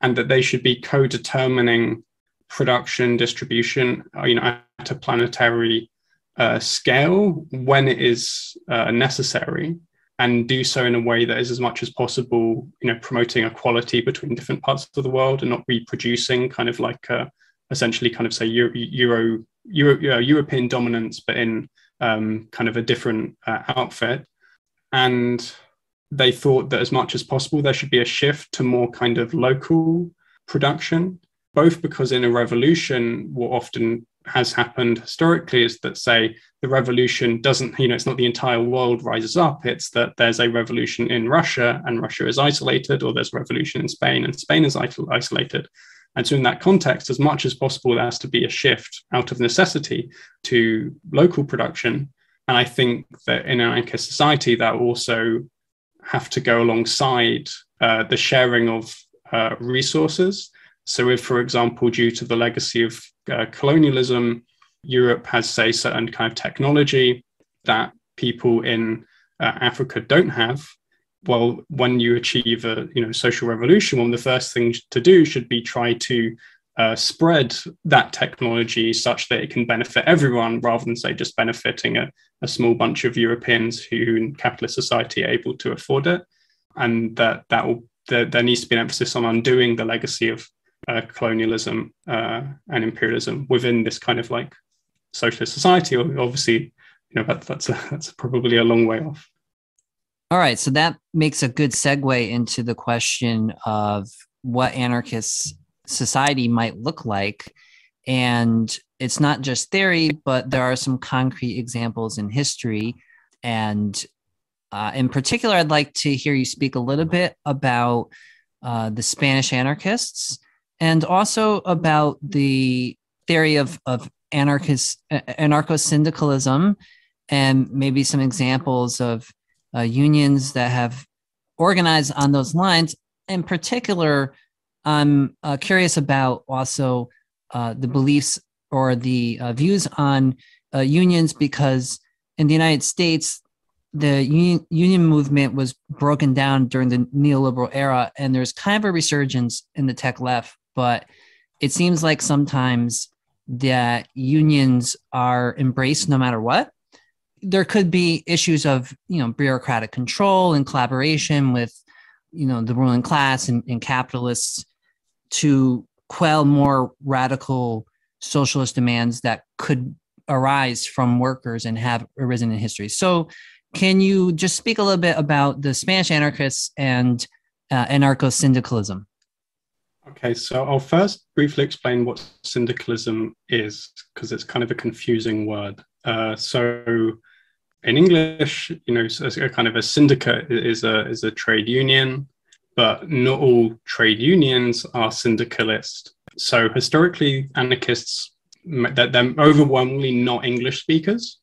and that they should be co-determining production, distribution, you know, at a planetary uh, scale when it is uh, necessary, and do so in a way that is as much as possible, you know, promoting equality between different parts of the world and not reproducing kind of like a, essentially kind of say Euro, Euro, Euro European dominance, but in um, kind of a different uh, outfit. And they thought that as much as possible, there should be a shift to more kind of local production, both because in a revolution, what often has happened historically is that, say, the revolution doesn't, you know, it's not the entire world rises up, it's that there's a revolution in Russia and Russia is isolated, or there's a revolution in Spain and Spain is isolated. And so in that context, as much as possible, there has to be a shift out of necessity to local production. And I think that in an anarchist society, that also have to go alongside uh, the sharing of uh, resources. So if, for example, due to the legacy of uh, colonialism, Europe has, say, certain kind of technology that people in uh, Africa don't have, well, when you achieve a, you know, social revolution, one of the first things to do should be try to uh, spread that technology such that it can benefit everyone, rather than, say, just benefiting a, a small bunch of Europeans who in capitalist society are able to afford it. And that, that will, there, there needs to be an emphasis on undoing the legacy of uh, colonialism uh, and imperialism within this kind of like socialist society. Obviously, you know, that, that's, a, that's probably a long way off. All right. So that makes a good segue into the question of what anarchist society might look like. And it's not just theory, but there are some concrete examples in history. And uh, in particular, I'd like to hear you speak a little bit about uh, the Spanish anarchists, and also about the theory of, of anarchist, anarcho-syndicalism, and maybe some examples of Uh, unions that have organized on those lines. In particular, I'm uh, curious about also uh, the beliefs or the uh, views on uh, unions, because in the United States, the union, union movement was broken down during the neoliberal era, and there's kind of a resurgence in the tech left, but it seems like sometimes that unions are embraced no matter what. There could be issues of, you know, bureaucratic control and collaboration with, you know, the ruling class and, and capitalists to quell more radical socialist demands that could arise from workers and have arisen in history. So can you just speak a little bit about the Spanish anarchists and uh, anarcho-syndicalism? Okay, so I'll first briefly explain what syndicalism is, because it's kind of a confusing word. Uh, so in English, you know, a, a kind of a syndicate is a is a trade union, but not all trade unions are syndicalist. So historically, anarchists, they're, they're overwhelmingly not English speakers,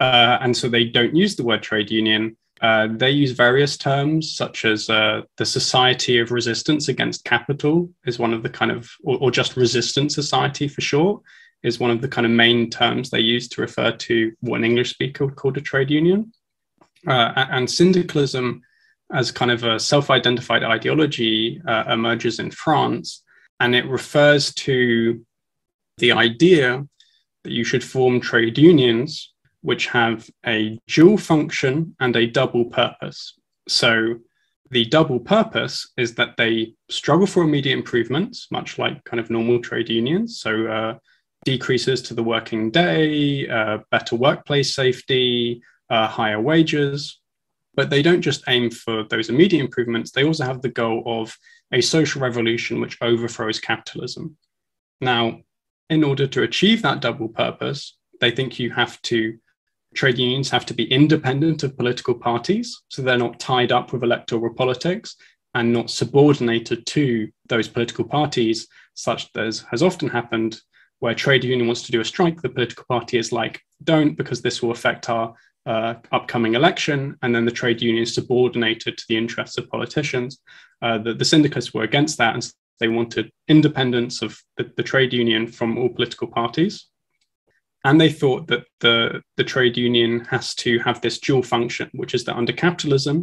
uh, and so they don't use the word trade union. Uh, they use various terms, such as uh, the Society of Resistance Against Capital is one of the kind of, or, or just Resistance Society for short, is one of the kind of main terms they use to refer to what an English speaker would call a trade union. Uh, and syndicalism, as kind of a self-identified ideology, uh, emerges in France, and it refers to the idea that you should form trade unions which have a dual function and a double purpose. So the double purpose is that they struggle for immediate improvements, much like kind of normal trade unions. So uh, decreases to the working day, uh, better workplace safety, uh, higher wages. But they don't just aim for those immediate improvements. They also have the goal of a social revolution which overthrows capitalism. Now, in order to achieve that double purpose, they think you have to trade unions have to be independent of political parties, so they're not tied up with electoral politics and not subordinated to those political parties, such as has often happened where trade union wants to do a strike, the political party is like, don't, because this will affect our uh, upcoming election, and then the trade union is subordinated to the interests of politicians. Uh, the, the syndicalists were against that, and so they wanted independence of the, the trade union from all political parties. And they thought that the, the trade union has to have this dual function, which is that under capitalism,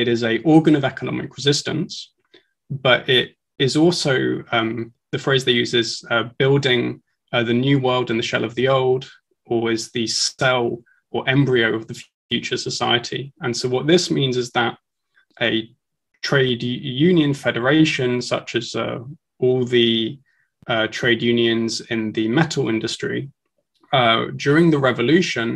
it is an organ of economic resistance, but it is also, um, the phrase they use is uh, building uh, the new world in the shell of the old, or is the cell or embryo of the future society. And so what this means is that a trade union federation, such as uh, all the uh, trade unions in the metal industry, Uh, during the revolution,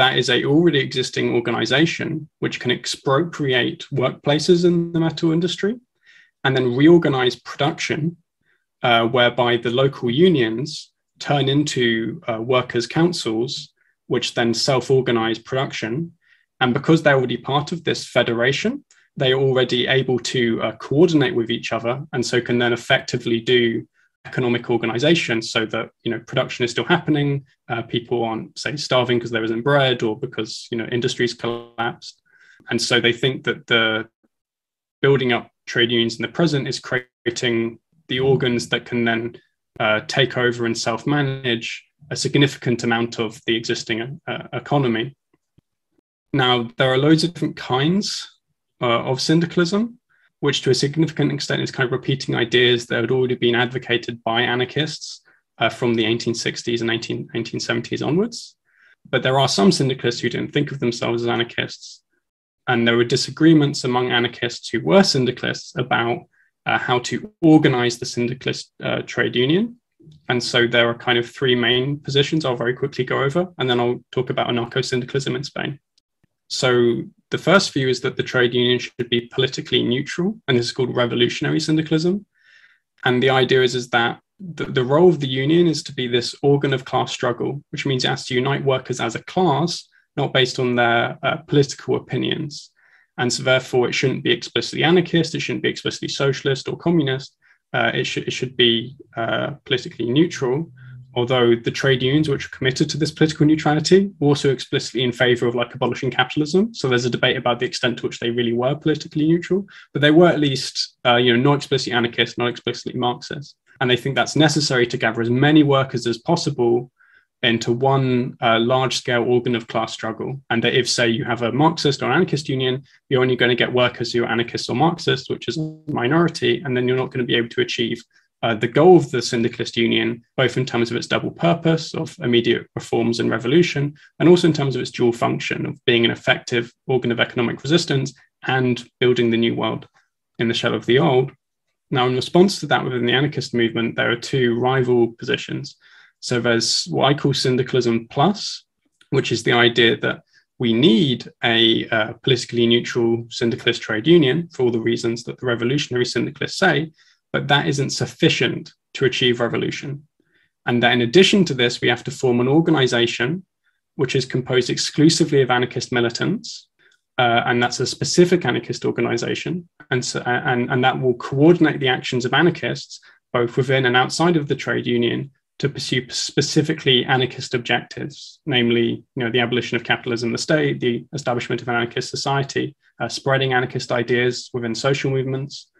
that is a already existing organization which can expropriate workplaces in the metal industry and then reorganize production, uh, whereby the local unions turn into uh, workers' councils, which then self-organize production. And because they're already part of this federation, they are already able to uh, coordinate with each other, and so can then effectively do economic organization, so that, you know, production is still happening, uh, people aren't, say, starving because there isn't bread, or because, you know, industries collapsed. And so they think that the building up trade unions in the present is creating the organs that can then uh, take over and self-manage a significant amount of the existing uh, economy. Now, there are loads of different kinds uh, of syndicalism. which to a significant extent is kind of repeating ideas that had already been advocated by anarchists uh, from the eighteen sixties and nineteen seventies onwards. But there are some syndicalists who didn't think of themselves as anarchists, and there were disagreements among anarchists who were syndicalists about uh, how to organize the syndicalist uh, trade union. And so there are kind of three main positions I'll very quickly go over, and then I'll talk about anarcho-syndicalism in Spain. So the first view is that the trade union should be politically neutral, and this is called revolutionary syndicalism. And the idea is, is that the, the role of the union is to be this organ of class struggle, which means it has to unite workers as a class, not based on their uh, political opinions. And so therefore, it shouldn't be explicitly anarchist, it shouldn't be explicitly socialist or communist. Uh, it, should, it should be uh, politically neutral, although the trade unions which are committed to this political neutrality were also explicitly in favour of like abolishing capitalism. So there's a debate about the extent to which they really were politically neutral, but they were at least uh, you know, not explicitly anarchist, not explicitly Marxist. And they think that's necessary to gather as many workers as possible into one uh, large-scale organ of class struggle. And that if, say, you have a Marxist or anarchist union, you're only going to get workers who are anarchists or Marxists, which is a minority, and then you're not going to be able to achieve uh, the goal of the syndicalist union, both in terms of its double purpose of immediate reforms and revolution, and also in terms of its dual function of being an effective organ of economic resistance and building the new world in the shell of the old. Now, in response to that within the anarchist movement, there are two rival positions. So there's what I call syndicalism plus, which is the idea that we need a uh, politically neutral syndicalist trade union for all the reasons that the revolutionary syndicalists say, but that isn't sufficient to achieve revolution. And that in addition to this, we have to form an organization which is composed exclusively of anarchist militants. Uh, and that's a specific anarchist organization. And, so, and, and that will coordinate the actions of anarchists, both within and outside of the trade union, to pursue specifically anarchist objectives, namely, you know, the abolition of capitalism in the state, the establishment of an anarchist society, uh, spreading anarchist ideas within social movements,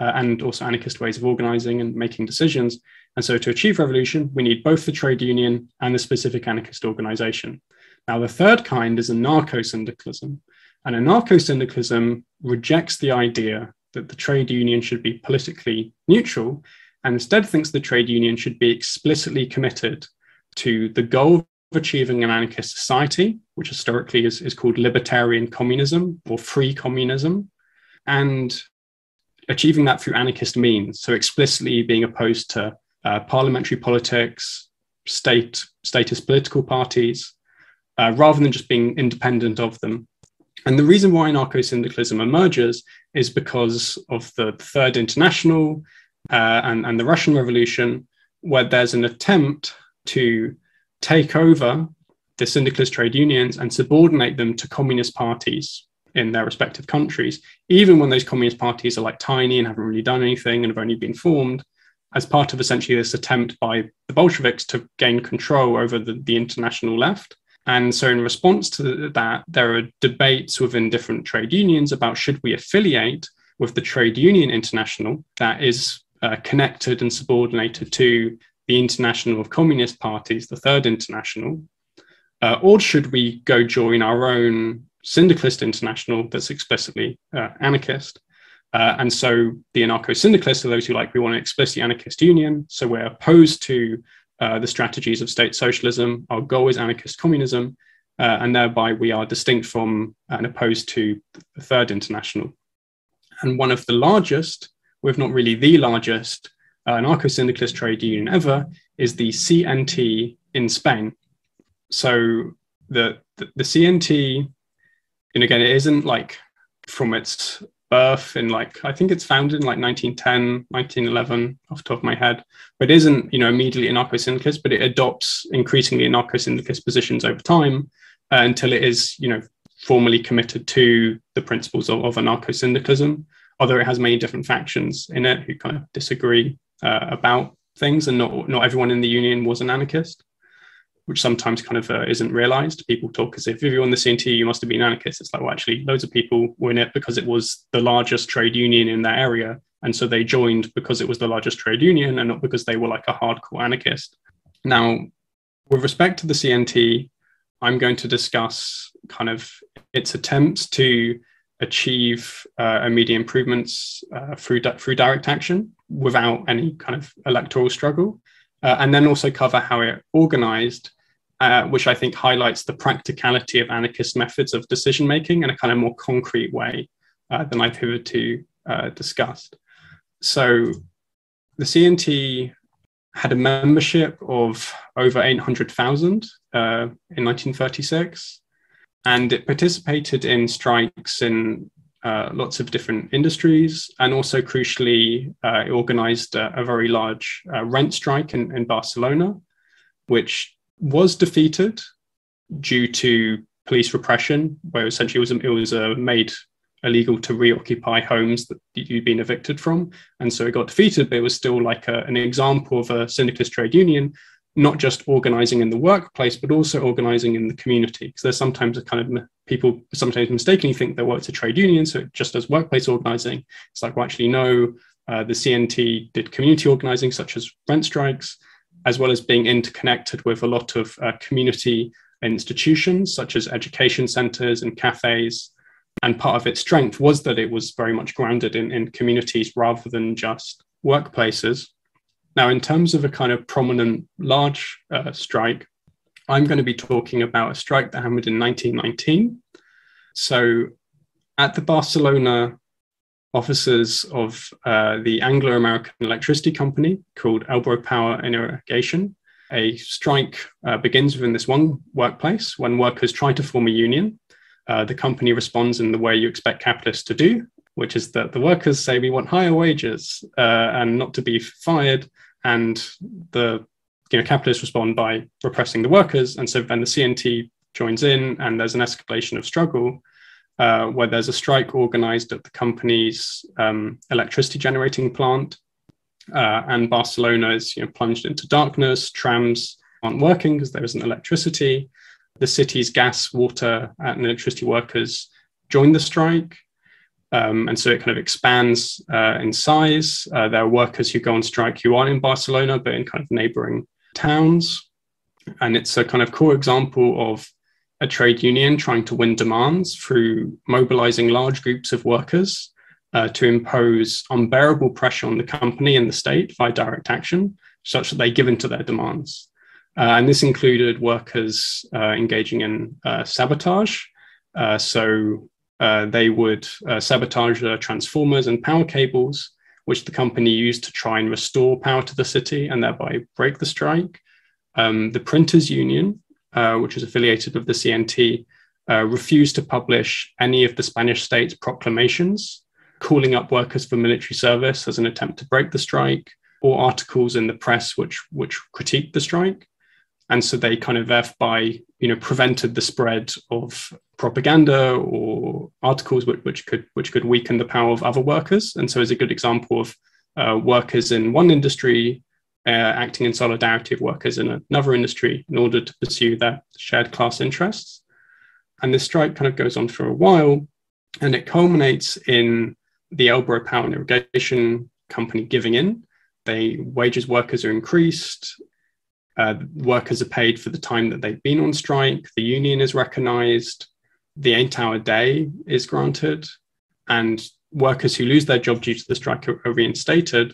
uh, and also anarchist ways of organizing and making decisions. And so to achieve revolution, we need both the trade union and the specific anarchist organization. Now, the third kind is anarcho-syndicalism. And anarcho-syndicalism rejects the idea that the trade union should be politically neutral, and instead thinks the trade union should be explicitly committed to the goal of achieving an anarchist society, which historically is, is called libertarian communism or free communism, and achieving that through anarchist means, so explicitly being opposed to uh, parliamentary politics, state status political parties, uh, rather than just being independent of them. And the reason why anarcho-syndicalism emerges is because of the Third International, Uh, and, and the Russian Revolution, where there's an attempt to take over the syndicalist trade unions and subordinate them to communist parties in their respective countries, even when those communist parties are like tiny and haven't really done anything and have only been formed, as part of essentially this attempt by the Bolsheviks to gain control over the, the international left. And so in response to that, there are debates within different trade unions about should we affiliate with the trade union international that is Uh, connected and subordinated to the International of Communist Parties, the Third International, uh, or should we go join our own syndicalist international that's explicitly uh, anarchist? Uh, and so the anarcho-syndicalists are those who like, we want an explicitly anarchist union, so we're opposed to uh, the strategies of state socialism, our goal is anarchist communism, uh, and thereby we are distinct from and opposed to the Third International. And one of the largest, with not really the largest uh, anarcho-syndicalist trade union ever, is the C N T in Spain. So the, the, the C N T, and again, it isn't like from its birth in like, I think it's founded in like nineteen ten, nineteen eleven, off the top of my head, but it isn't, you know, immediately anarcho-syndicalist, but it adopts increasingly anarcho-syndicalist positions over time uh, until it is, you know, formally committed to the principles of, of anarcho-syndicalism. Although it has many different factions in it who kind of disagree uh, about things, and not not everyone in the union was an anarchist, which sometimes kind of uh, isn't realized. People talk as if if you're on the C N T, you must have been an anarchist. It's like, well, actually, loads of people were in it because it was the largest trade union in that area. And so they joined because it was the largest trade union and not because they were like a hardcore anarchist. Now, with respect to the C N T, I'm going to discuss kind of its attempts to achieve uh, immediate improvements uh, through, di- through direct action without any kind of electoral struggle, uh, and then also cover how it organized, uh, which I think highlights the practicality of anarchist methods of decision-making in a kind of more concrete way uh, than I've hitherto uh, discussed. So the C N T had a membership of over eight hundred thousand uh, in nineteen thirty-six, and it participated in strikes in uh, lots of different industries, and also crucially uh, it organized a, a very large uh, rent strike in, in Barcelona, which was defeated due to police repression, where essentially it was, it was uh, made illegal to reoccupy homes that you'd been evicted from. And so it got defeated, but it was still like a, an example of a syndicalist trade union, not just organizing in the workplace, but also organizing in the community. Because there's sometimes a kind of, people sometimes mistakenly think that, well, it's a trade union, so it just does workplace organizing. It's like, well, actually, no, uh, the C N T did community organizing, such as rent strikes, as well as being interconnected with a lot of uh, community institutions, such as education centers and cafes. And part of its strength was that it was very much grounded in, in communities rather than just workplaces. Now, in terms of a kind of prominent large uh, strike, I'm going to be talking about a strike that happened in nineteen nineteen. So at the Barcelona offices of uh, the Anglo-American Electricity Company, called Elbro Power and Irrigation, a strike uh, begins within this one workplace when workers try to form a union. Uh, the company responds in the way you expect capitalists to do, which is that the workers say, we want higher wages uh, and not to be fired. And the you know, capitalists respond by repressing the workers. And so then the C N T joins in, and there's an escalation of struggle uh, where there's a strike organized at the company's um, electricity generating plant. Uh, and Barcelona is you know, plunged into darkness. Trams aren't working because there isn't electricity. The city's gas, water, and electricity workers join the strike. Um, and so it kind of expands uh, in size. Uh, there are workers who go on strike who aren't in Barcelona, but in kind of neighboring towns. And it's a kind of core example of a trade union trying to win demands through mobilizing large groups of workers uh, to impose unbearable pressure on the company and the state via direct action, such that they give in to their demands. Uh, and this included workers uh, engaging in uh, sabotage. Uh, so uh, they would uh, sabotage uh, transformers and power cables, which the company used to try and restore power to the city and thereby break the strike. Um, the printers union, uh, which is affiliated with the C N T, uh, refused to publish any of the Spanish state's proclamations, calling up workers for military service as an attempt to break the strike, or articles in the press which, which critiqued the strike. And so they kind of thereby, you know, prevented the spread of propaganda or articles which, which could which could weaken the power of other workers. And so is a good example of uh, workers in one industry uh, acting in solidarity with workers in another industry in order to pursue their shared class interests. And this strike kind of goes on for a while, and it culminates in the Elbro Power and Irrigation Company giving in. They wages workers are increased. Uh, workers are paid for the time that they've been on strike. The union is recognized. The eight-hour day is granted. And workers who lose their job due to the strike are, are reinstated.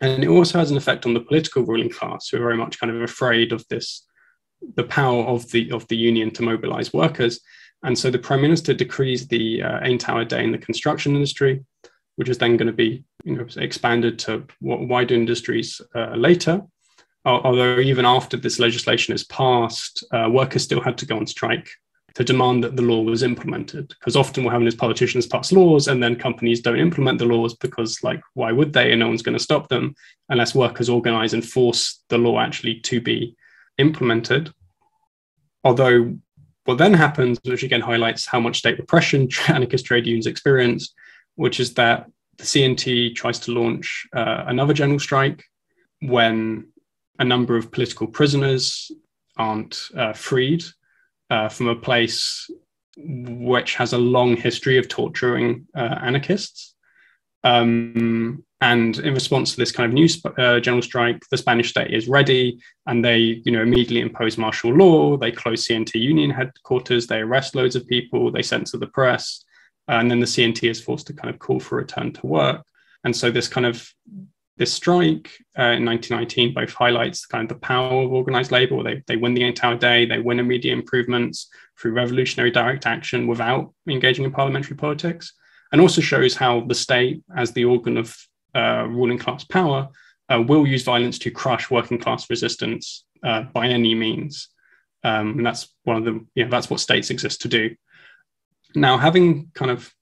And it also has an effect on the political ruling class, who are very much kind of afraid of this, the power of the of the union to mobilize workers. And so the Prime Minister decrees the uh, eight-hour day in the construction industry, which is then going to be you know, expanded to wider industries uh, later. Although even after this legislation is passed, uh, workers still had to go on strike to demand that the law was implemented. Because often what happens is politicians pass laws and then companies don't implement the laws because, like, why would they? And no one's going to stop them unless workers organize and force the law actually to be implemented. Although what then happens, which again highlights how much state repression anarchist trade unions experienced, which is that the C N T tries to launch uh, another general strike when a number of political prisoners aren't uh, freed uh, from a place which has a long history of torturing uh, anarchists. Um, and in response to this kind of new sp- uh, general strike, the Spanish state is ready, and they you know, immediately impose martial law. They close C N T union headquarters. They arrest loads of people. They censor the press. And then the C N T is forced to kind of call for return to work. And so this kind of this strike uh, in nineteen nineteen both highlights kind of the power of organized labor. They, they win the eight-hour day, they win immediate improvements through revolutionary direct action without engaging in parliamentary politics, and also shows how the state, as the organ of uh, ruling class power, uh, will use violence to crush working class resistance uh, by any means. Um, and that's one of the, you know, that's what states exist to do. Now, having kind of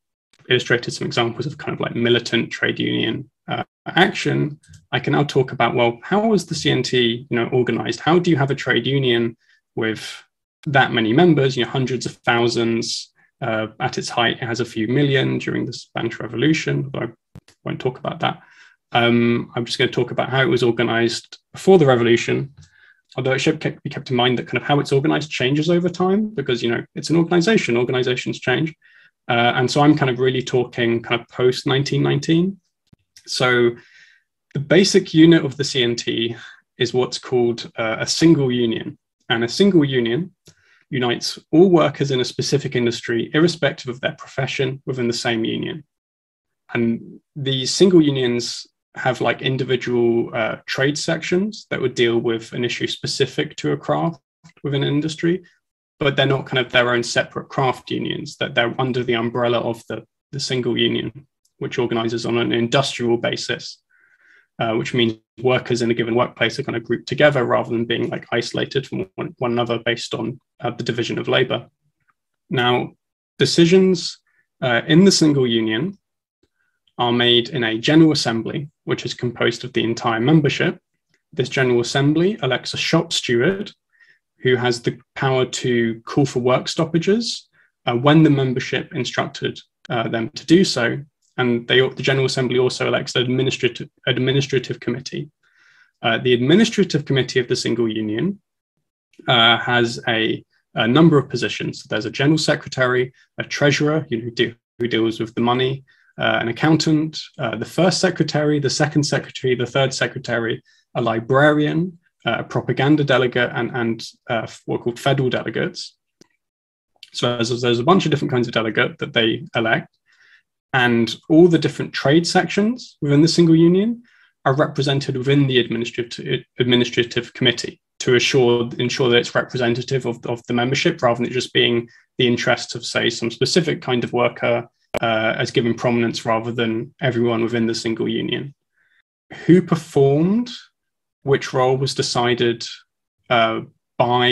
illustrated some examples of kind of like militant trade union uh, action, I can now talk about, well, how was the C N T, you know, organized? How do you have a trade union with that many members, you know, hundreds of thousands? Uh, at its height, it has a few million during the Spanish Revolution, but I won't talk about that. Um, I'm just going to talk about how it was organized before the revolution. Although it should be kept in mind that kind of how it's organized changes over time, because, you know, it's an organization, organizations change. Uh, and so I'm kind of really talking kind of post nineteen nineteen. So the basic unit of the C N T is what's called uh, a single union. And a single union unites all workers in a specific industry, irrespective of their profession, within the same union. And these single unions have like individual uh, trade sections that would deal with an issue specific to a craft within an industry, but they're not kind of their own separate craft unions, that they're under the umbrella of the, the single union, which organizes on an industrial basis, uh, which means workers in a given workplace are kind of grouped together rather than being like isolated from one, one another based on uh, the division of labor. Now, decisions uh, in the single union are made in a general assembly, which is composed of the entire membership. This general assembly elects a shop steward who has the power to call for work stoppages uh, when the membership instructed uh, them to do so. And they, the general assembly also elects an administrative, administrative committee. Uh, the administrative committee of the single union uh, has a, a number of positions. So there's a general secretary, a treasurer, you know, who, do, who deals with the money, Uh, an accountant, uh, the first secretary, the second secretary, the third secretary, a librarian, uh, a propaganda delegate, and, and uh, what are called federal delegates. So there's, there's a bunch of different kinds of delegate that they elect. And all the different trade sections within the single union are represented within the administrative, administrative committee to assure, ensure that it's representative of, of the membership, rather than it just being the interests of, say, some specific kind of worker Uh, as given prominence rather than everyone within the single union. Who performed which role was decided uh, by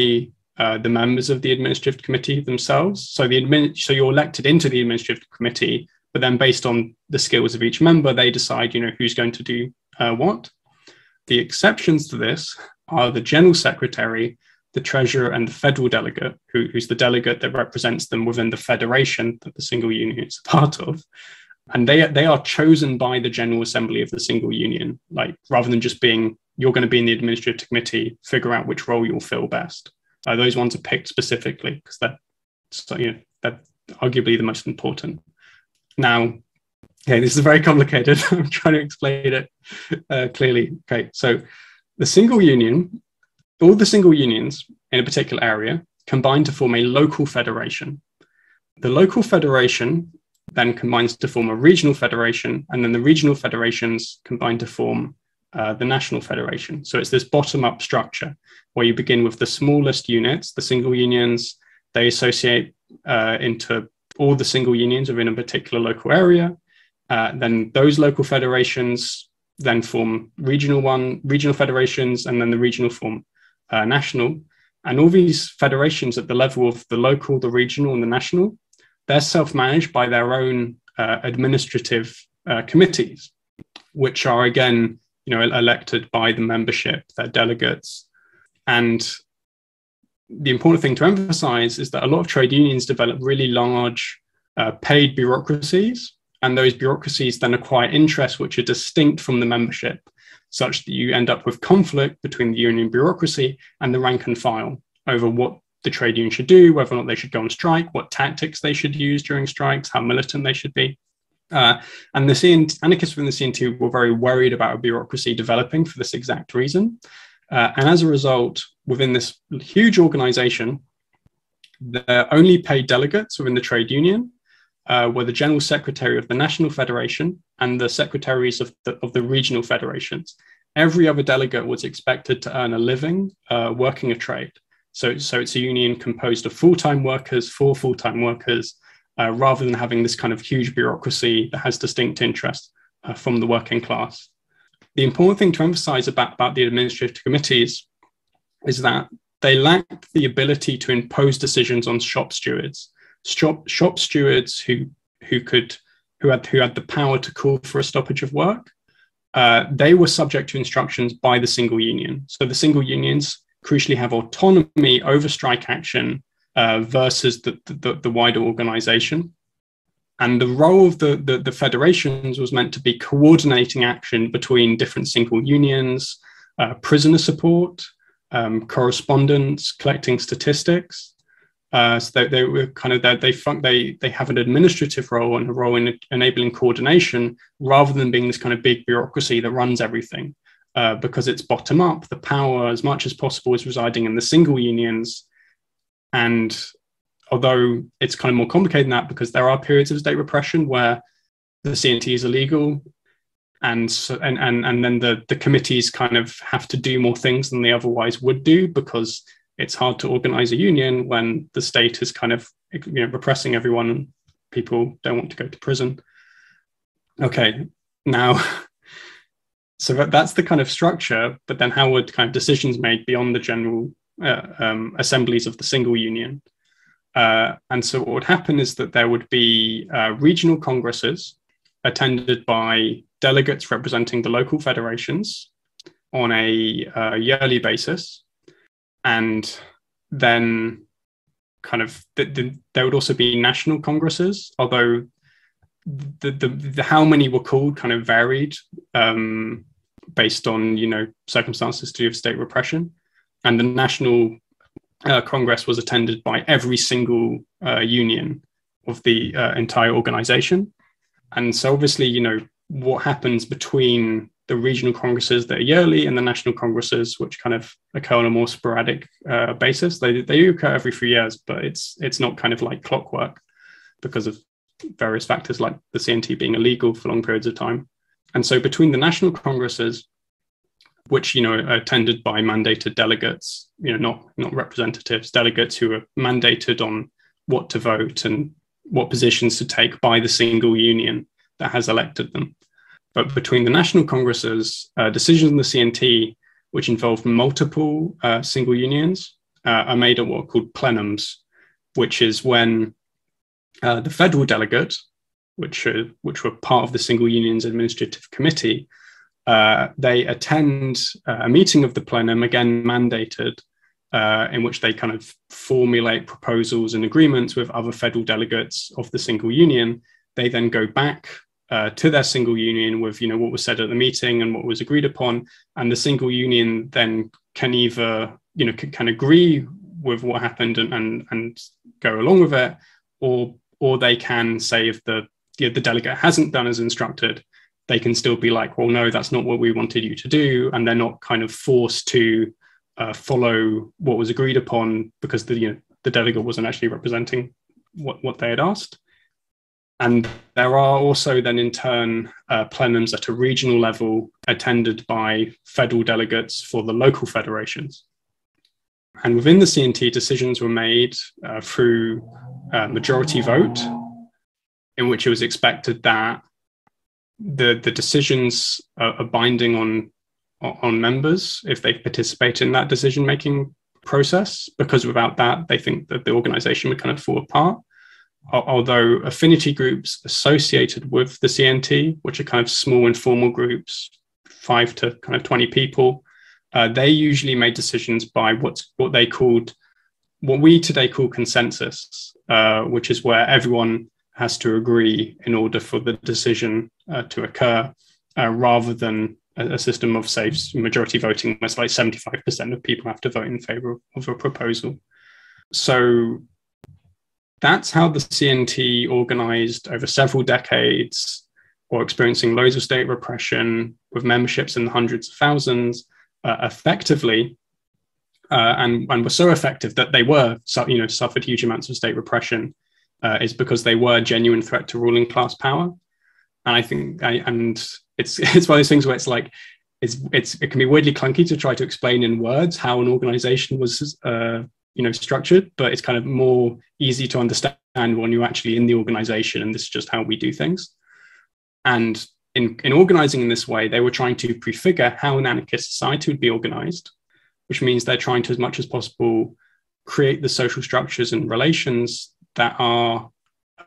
uh, the members of the administrative committee themselves. So the admin- so you're elected into the administrative committee, but then based on the skills of each member, they decide, you know, who's going to do uh, what. The exceptions to this are the general secretary, the treasurer, and the federal delegate, who, who's the delegate that represents them within the federation that the single union is a part of. And they, they are chosen by the general assembly of the single union, like rather than just being, you're going to be in the administrative committee, figure out which role you'll fill best. Uh, those ones are picked specifically because they're, so, you know, they're arguably the most important. Now, okay, this is very complicated. I'm trying to explain it uh, clearly. Okay, so the single union, all the single unions in a particular area combine to form a local federation. The local federation then combines to form a regional federation, and then the regional federations combine to form uh, the national federation. So it's this bottom-up structure where you begin with the smallest units, the single unions. They associate uh, into all the single unions within a particular local area. Uh, then those local federations then form regional one, regional federations, and then the regional form Uh, national. And all these federations at the level of the local, the regional, and the national, they're self-managed by their own uh, administrative uh, committees, which are again, you know, elected by the membership, their delegates. And the important thing to emphasize is that a lot of trade unions develop really large uh, paid bureaucracies, and those bureaucracies then acquire interests which are distinct from the membership, such that you end up with conflict between the union bureaucracy and the rank and file over what the trade union should do, whether or not they should go on strike, what tactics they should use during strikes, how militant they should be. Uh, and the C N T, anarchists within the C N T were very worried about a bureaucracy developing for this exact reason. Uh, and as a result, within this huge organization, the only paid delegates within the trade union uh, were the General Secretary of the National Federation and the Secretaries of the, of the regional federations. Every other delegate was expected to earn a living uh, working a trade. So, so it's a union composed of full-time workers for full-time workers, uh, rather than having this kind of huge bureaucracy that has distinct interests uh, from the working class. The important thing to emphasize about, about the administrative committees is that they lacked the ability to impose decisions on shop stewards. Shop, shop stewards who who could who had who had the power to call for a stoppage of work, uh, they were subject to instructions by the single union. So the single unions crucially have autonomy over strike action uh, versus the, the, the wider organization. And the role of the, the, the federations was meant to be coordinating action between different single unions, uh, prisoner support, um, correspondence, collecting statistics. Uh, so they, they were kind of they they they have an administrative role and a role in enabling coordination, rather than being this kind of big bureaucracy that runs everything. Uh, because it's bottom up, the power as much as possible is residing in the single unions. And although it's kind of more complicated than that, because there are periods of state repression where the C N T is illegal, and so, and, and and then the, the committees kind of have to do more things than they otherwise would do, because it's hard to organize a union when the state is kind of, you know, repressing everyone and people don't want to go to prison. Okay, now, so that, that's the kind of structure, but then how were kind of decisions made beyond the general uh, um, assemblies of the single union? Uh, and so what would happen is that there would be uh, regional congresses attended by delegates representing the local federations on a uh, yearly basis. And then kind of the, the, there would also be national congresses, although the, the, the how many were called kind of varied um, based on, you know, circumstances to do with state repression. And the national Uh, Congress was attended by every single uh, union of the uh, entire organization. And so obviously, you know, what happens between the regional congresses that are yearly and the national congresses, which kind of occur on a more sporadic uh, basis. They they occur every few years, but it's it's not kind of like clockwork because of various factors like the C N T being illegal for long periods of time. And so between the national congresses, which, you know, are attended by mandated delegates, you know, not, not representatives, delegates who are mandated on what to vote and what positions to take by the single union that has elected them. But between the national congresses, uh, decisions in the C N T, which involve multiple uh, single unions, uh, are made at what are called plenums, which is when uh, the federal delegate, which, uh, which were part of the single union's administrative committee, Uh, they attend uh, a meeting of the plenum, again mandated, uh, in which they kind of formulate proposals and agreements with other federal delegates of the single union. They then go back uh, to their single union with, you know, what was said at the meeting and what was agreed upon. And the single union then can either, you know, can, can agree with what happened and, and, and go along with it, or or they can say if the, you know, the delegate hasn't done as instructed, they can still be like, well, no, that's not what we wanted you to do. And they're not kind of forced to uh, follow what was agreed upon because the, you know, the delegate wasn't actually representing what, what they had asked. And there are also then in turn uh, plenums at a regional level attended by federal delegates for the local federations. And within the C N T, decisions were made uh, through uh, majority vote, in which it was expected that The, the decisions are binding on on members if they participate in that decision-making process, because without that, they think that the organization would kind of fall apart. Although affinity groups associated with the C N T, which are kind of small informal groups, five to kind of twenty people, uh, they usually made decisions by what's, what they called, what we today call consensus, uh, which is where everyone has to agree in order for the decision uh, to occur, uh, rather than a, a system of, say, majority voting, where it's like seventy-five percent of people have to vote in favor of a proposal. So that's how the C N T organized over several decades, or experiencing loads of state repression with memberships in the hundreds of thousands, uh, effectively, uh, and, and were so effective that they were, you know, suffered huge amounts of state repression uh, is because they were a genuine threat to ruling class power. And I think, I, and it's it's one of those things where it's like, it's it's it can be weirdly clunky to try to explain in words how an organization was, uh, you know, structured, but it's kind of more easy to understand when you're actually in the organization, and this is just how we do things. And in, in organizing in this way, they were trying to prefigure how an anarchist society would be organized, which means they're trying to, as much as possible, create the social structures and relations that are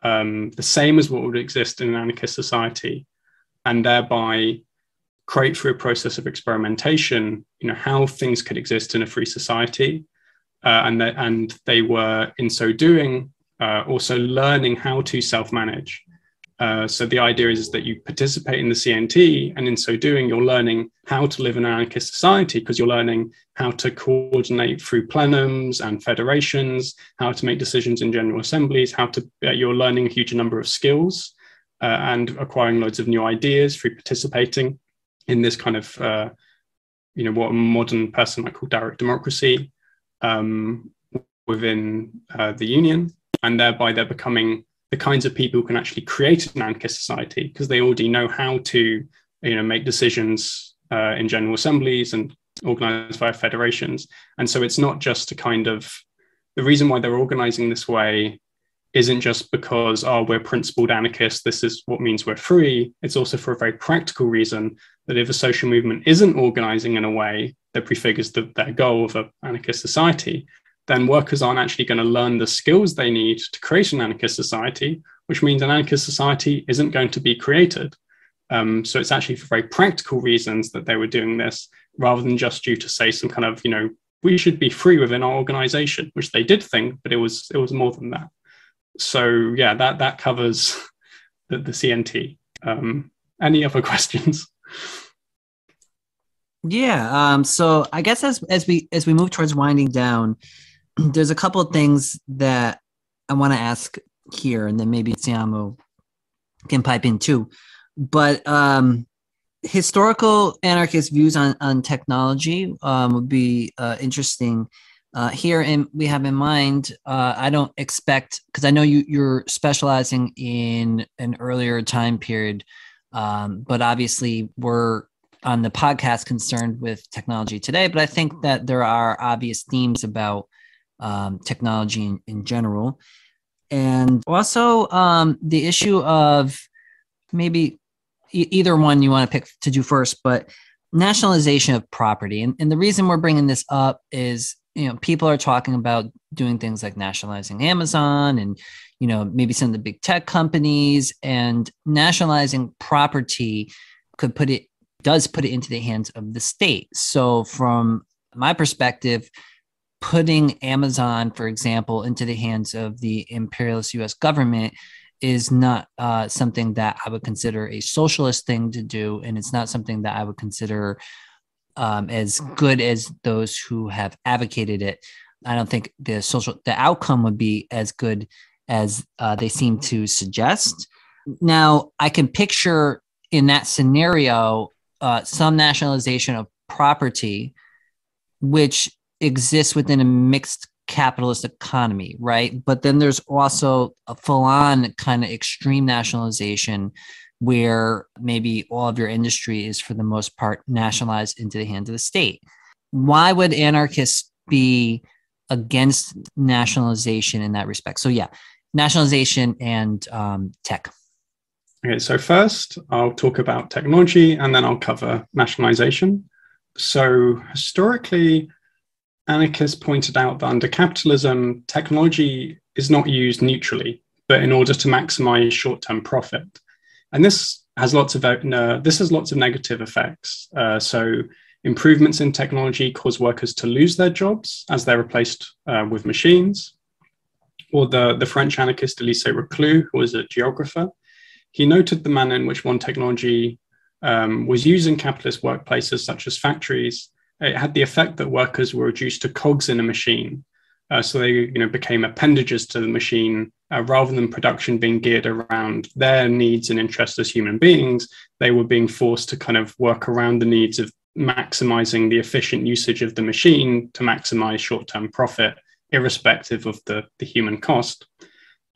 um, the same as what would exist in an anarchist society, and thereby create through a process of experimentation, you know, how things could exist in a free society. Uh, and, the, and they were, in so doing, uh, also learning how to self-manage. Uh, so the idea is, is that you participate in the C N T, and in so doing, you're learning how to live in an anarchist society, because you're learning how to coordinate through plenums and federations, how to make decisions in general assemblies, how to, uh, you're learning a huge number of skills uh, and acquiring loads of new ideas through participating in this kind of, uh, you know, what a modern person might call direct democracy um, within uh, the union, and thereby they're becoming the kinds of people who can actually create an anarchist society, because they already know how to, you know, make decisions uh, in general assemblies and organize via federations. And so it's not just a kind of, the reason why they're organizing this way isn't just because, oh, we're principled anarchists, this is what means we're free. It's also for a very practical reason that if a social movement isn't organizing in a way that prefigures the, their goal of an anarchist society, then workers aren't actually going to learn the skills they need to create an anarchist society, which means an anarchist society isn't going to be created. Um, so it's actually for very practical reasons that they were doing this, rather than just due to, say, some kind of, you know, we should be free within our organization, which they did think, but it was it was more than that. So yeah, that that covers the, the C N T. Um, any other questions? Yeah. Um, so I guess as as we as we move towards winding down, there's a couple of things that I want to ask here, and then maybe Siamo can pipe in too. But um, historical anarchist views on, on technology um, would be uh, interesting uh, here. And we have in mind, uh, I don't expect, because I know you, you're specializing in an earlier time period, um, but obviously we're on the podcast concerned with technology today. But I think that there are obvious themes about Um, technology in, in general, and also um, the issue of maybe e- either one you want to pick to do first, but nationalization of property. And, and the reason we're bringing this up is, you know, people are talking about doing things like nationalizing Amazon and, you know, maybe some of the big tech companies, and nationalizing property could put it, does put it into the hands of the state. So from my perspective, putting Amazon, for example, into the hands of the imperialist U S government is not uh, something that I would consider a socialist thing to do. And it's not something that I would consider um, as good as those who have advocated it. I don't think the social, the outcome would be as good as uh, they seem to suggest. Now, I can picture in that scenario uh, some nationalization of property, which exists within a mixed capitalist economy, right? But then there's also a full-on kind of extreme nationalization where maybe all of your industry is for the most part nationalized into the hands of the state. Why would anarchists be against nationalization in that respect? So yeah, nationalization and um, tech. Okay, so first I'll talk about technology and then I'll cover nationalization. So historically, anarchists pointed out that under capitalism, technology is not used neutrally, but in order to maximize short-term profit. And this has lots of, uh, this has lots of negative effects. Uh, so improvements in technology cause workers to lose their jobs as they're replaced uh, with machines. Or the, the French anarchist Élisée Reclus, who was a geographer, he noted the manner in which one technology um, was used in capitalist workplaces such as factories. It had the effect that workers were reduced to cogs in a machine. Uh, so they, you know, became appendages to the machine uh, rather than production being geared around their needs and interests as human beings. They were being forced to kind of work around the needs of maximizing the efficient usage of the machine to maximize short-term profit, irrespective of the, the human cost.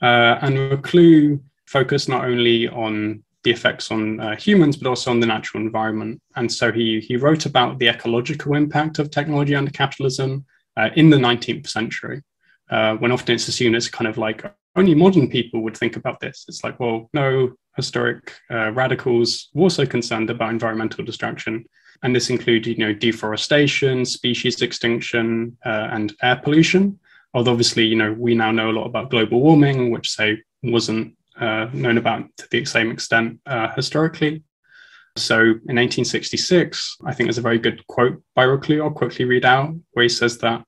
Uh, and Reclus focused not only on the effects on uh, humans, but also on the natural environment. And so he, he wrote about the ecological impact of technology under capitalism uh, in the nineteenth century, uh, when often it's assumed it's kind of like only modern people would think about this. It's like, well, no, historic uh, radicals were also concerned about environmental destruction. And this included, you know, deforestation, species extinction, uh, and air pollution. Although obviously, you know, we now know a lot about global warming, which say wasn't Uh, known about to the same extent uh, historically. So in eighteen sixty-six, I think there's a very good quote by Reclus, I'll quickly read out, where he says that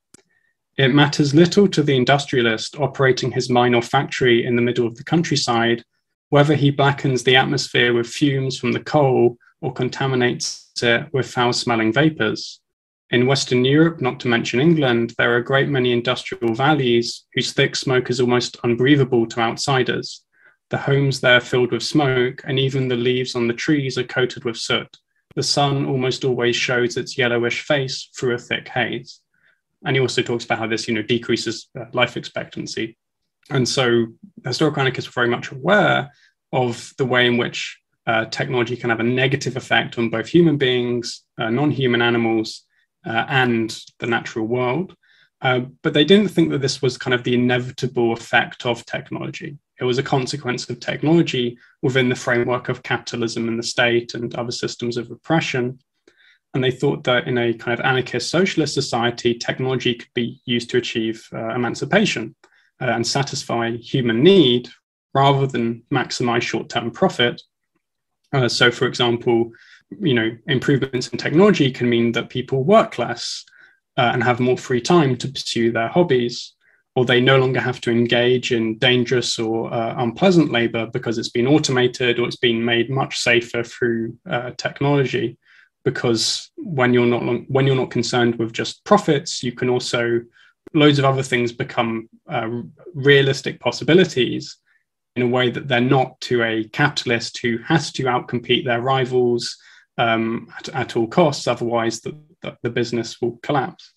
it matters little to the industrialist operating his mine or factory in the middle of the countryside, whether he blackens the atmosphere with fumes from the coal or contaminates it with foul-smelling vapours. In Western Europe, not to mention England, there are a great many industrial valleys whose thick smoke is almost unbreathable to outsiders. The homes there are filled with smoke, and even the leaves on the trees are coated with soot. The sun almost always shows its yellowish face through a thick haze. And he also talks about how this, you know, decreases life expectancy. And so historical anarchists were very much aware of the way in which uh, technology can have a negative effect on both human beings, uh, non-human animals, uh, and the natural world. Uh, but they didn't think that this was kind of the inevitable effect of technology. It was a consequence of technology within the framework of capitalism and the state and other systems of repression. And they thought that in a kind of anarchist socialist society, technology could be used to achieve uh, emancipation uh, and satisfy human need rather than maximize short-term profit. Uh, so, for example, you know, improvements in technology can mean that people work less uh, and have more free time to pursue their hobbies, or they no longer have to engage in dangerous or uh, unpleasant labor because it's been automated or it's been made much safer through uh, technology. Because when you're not long, when you're not concerned with just profits, you can also, loads of other things become uh, realistic possibilities in a way that they're not to a capitalist who has to outcompete their rivals um, at, at all costs, otherwise the, the, the business will collapse.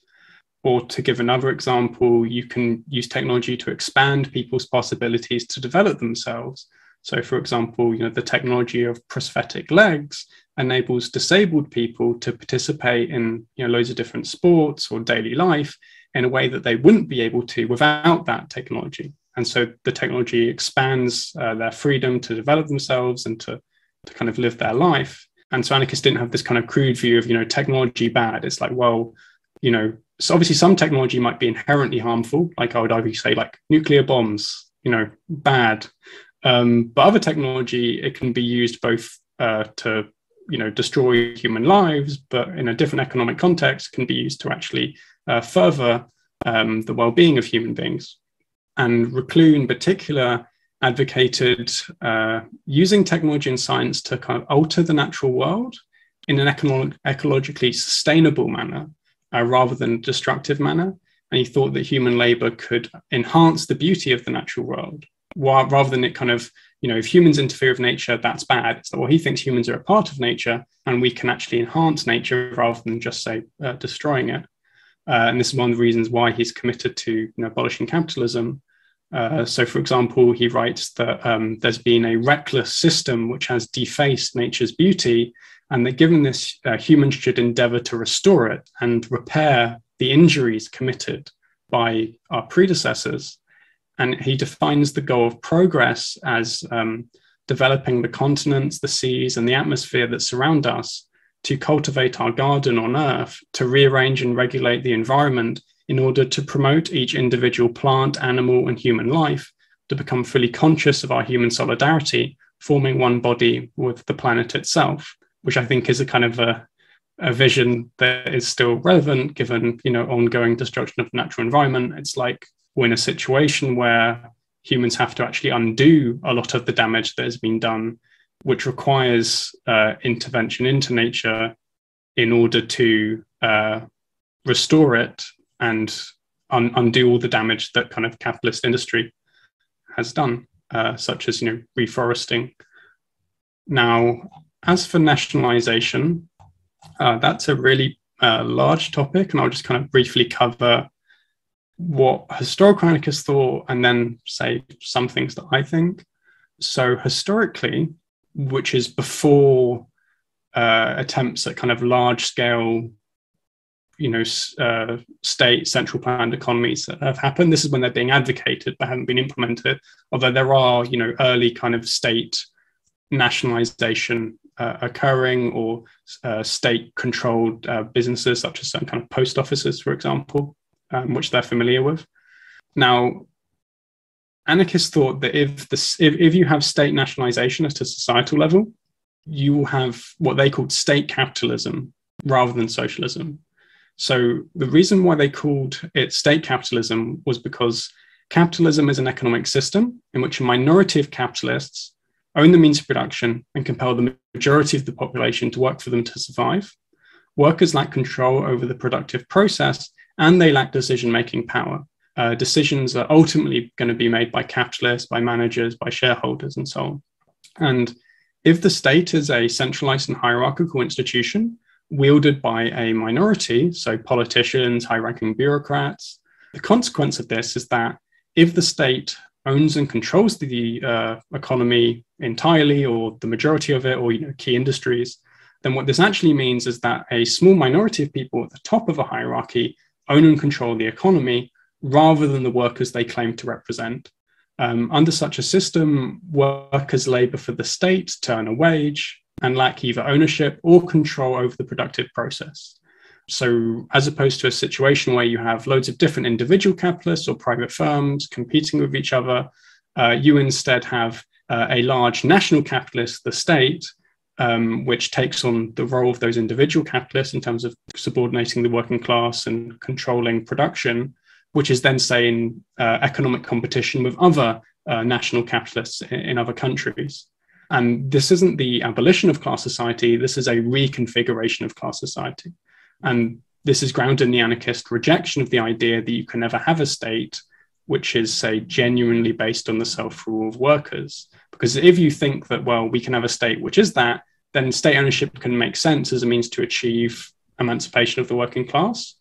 Or to give another example, you can use technology to expand people's possibilities to develop themselves. So, for example, you know, the technology of prosthetic legs enables disabled people to participate in, you know, loads of different sports or daily life in a way that they wouldn't be able to without that technology. And so the technology expands uh, their freedom to develop themselves and to, to kind of live their life. And so anarchists didn't have this kind of crude view of, you know, technology bad. It's like, well, you know, so obviously some technology might be inherently harmful, like I would argue, say, like nuclear bombs, you know, bad. Um, but other technology, it can be used both uh, to, you know, destroy human lives, but in a different economic context can be used to actually uh, further um, the well-being of human beings. And Reclus in particular advocated uh, using technology and science to kind of alter the natural world in an economic, ecologically sustainable manner, Uh, rather than a destructive manner. And he thought that human labor could enhance the beauty of the natural world, while, rather than it kind of, you know, if humans interfere with nature, that's bad. It's like, well, he thinks humans are a part of nature and we can actually enhance nature rather than just, say, uh, destroying it. Uh, and this is one of the reasons why he's committed to, you know, abolishing capitalism. Uh, so, for example, he writes that um, there's been a reckless system which has defaced nature's beauty, and that given this, uh, humans should endeavour to restore it and repair the injuries committed by our predecessors. And he defines the goal of progress as um, developing the continents, the seas, and the atmosphere that surround us, to cultivate our garden on Earth, to rearrange and regulate the environment in order to promote each individual plant, animal, and human life, to become fully conscious of our human solidarity, forming one body with the planet itself, which I think is a kind of a, a vision that is still relevant given, you know, ongoing destruction of the natural environment. It's like we're in a situation where humans have to actually undo a lot of the damage that has been done, which requires uh, intervention into nature in order to uh, restore it and un- undo all the damage that kind of capitalist industry has done, uh, such as, you know, reforesting. Now, as for nationalization, uh, that's a really uh, large topic, and I'll just kind of briefly cover what historical anarchists thought and then say some things that I think. So historically, which is before uh, attempts at kind of large-scale, you know, uh, state central planned economies that have happened, this is when they're being advocated but haven't been implemented, although there are, you know, early kind of state nationalization uh, occurring, or uh, state-controlled uh, businesses such as certain kind of post offices, for example, um, which they're familiar with. Now, anarchists thought that if, this, if, if you have state nationalization at a societal level, you will have what they called state capitalism rather than socialism. So the reason why they called it state capitalism was because capitalism is an economic system in which a minority of capitalists own the means of production and compel the majority of the population to work for them to survive. Workers lack control over the productive process, and they lack decision-making power. Uh, decisions are ultimately going to be made by capitalists, by managers, by shareholders, and so on. And if the state is a centralized and hierarchical institution wielded by a minority, so politicians, high-ranking bureaucrats, the consequence of this is that if the state owns and controls the uh, economy entirely, or the majority of it, or, you know, key industries, then what this actually means is that a small minority of people at the top of a hierarchy own and control the economy rather than the workers they claim to represent. Um, under such a system, workers labor for the state to earn a wage and lack either ownership or control over the productive process. So as opposed to a situation where you have loads of different individual capitalists or private firms competing with each other, uh, you instead have uh, a large national capitalist, the state, um, which takes on the role of those individual capitalists in terms of subordinating the working class and controlling production, which is then, say, in uh, economic competition with other uh, national capitalists in, in other countries. And this isn't the abolition of class society, this is a reconfiguration of class society. And this is grounded in the anarchist rejection of the idea that you can never have a state which is, say, genuinely based on the self-rule of workers. Because if you think that, well, we can have a state which is that, then state ownership can make sense as a means to achieve emancipation of the working class.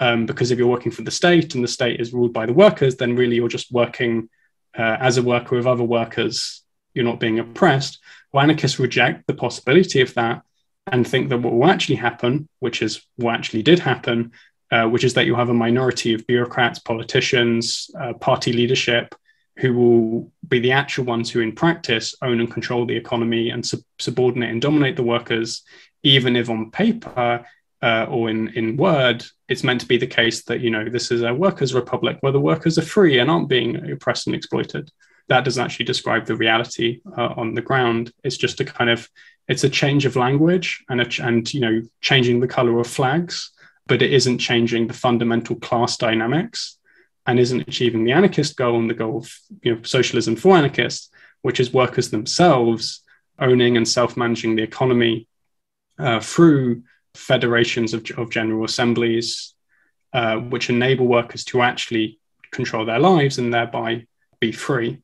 Um, because if you're working for the state and the state is ruled by the workers, then really you're just working uh, as a worker with other workers. You're not being oppressed. Well, anarchists reject the possibility of that and think that what will actually happen, which is what actually did happen, uh, which is that you'll have a minority of bureaucrats, politicians, uh, party leadership, who will be the actual ones who in practice own and control the economy and sub- subordinate and dominate the workers, even if on paper uh, or in, in word, it's meant to be the case that, you know, this is a workers' republic where the workers are free and aren't being oppressed and exploited. That doesn't actually describe the reality uh, on the ground. It's just a kind of, it's a change of language and, a, and, you know, changing the color of flags, but it isn't changing the fundamental class dynamics and isn't achieving the anarchist goal and the goal of, you know, socialism for anarchists, which is workers themselves owning and self-managing the economy uh, through federations of, of general assemblies, uh, which enable workers to actually control their lives and thereby be free.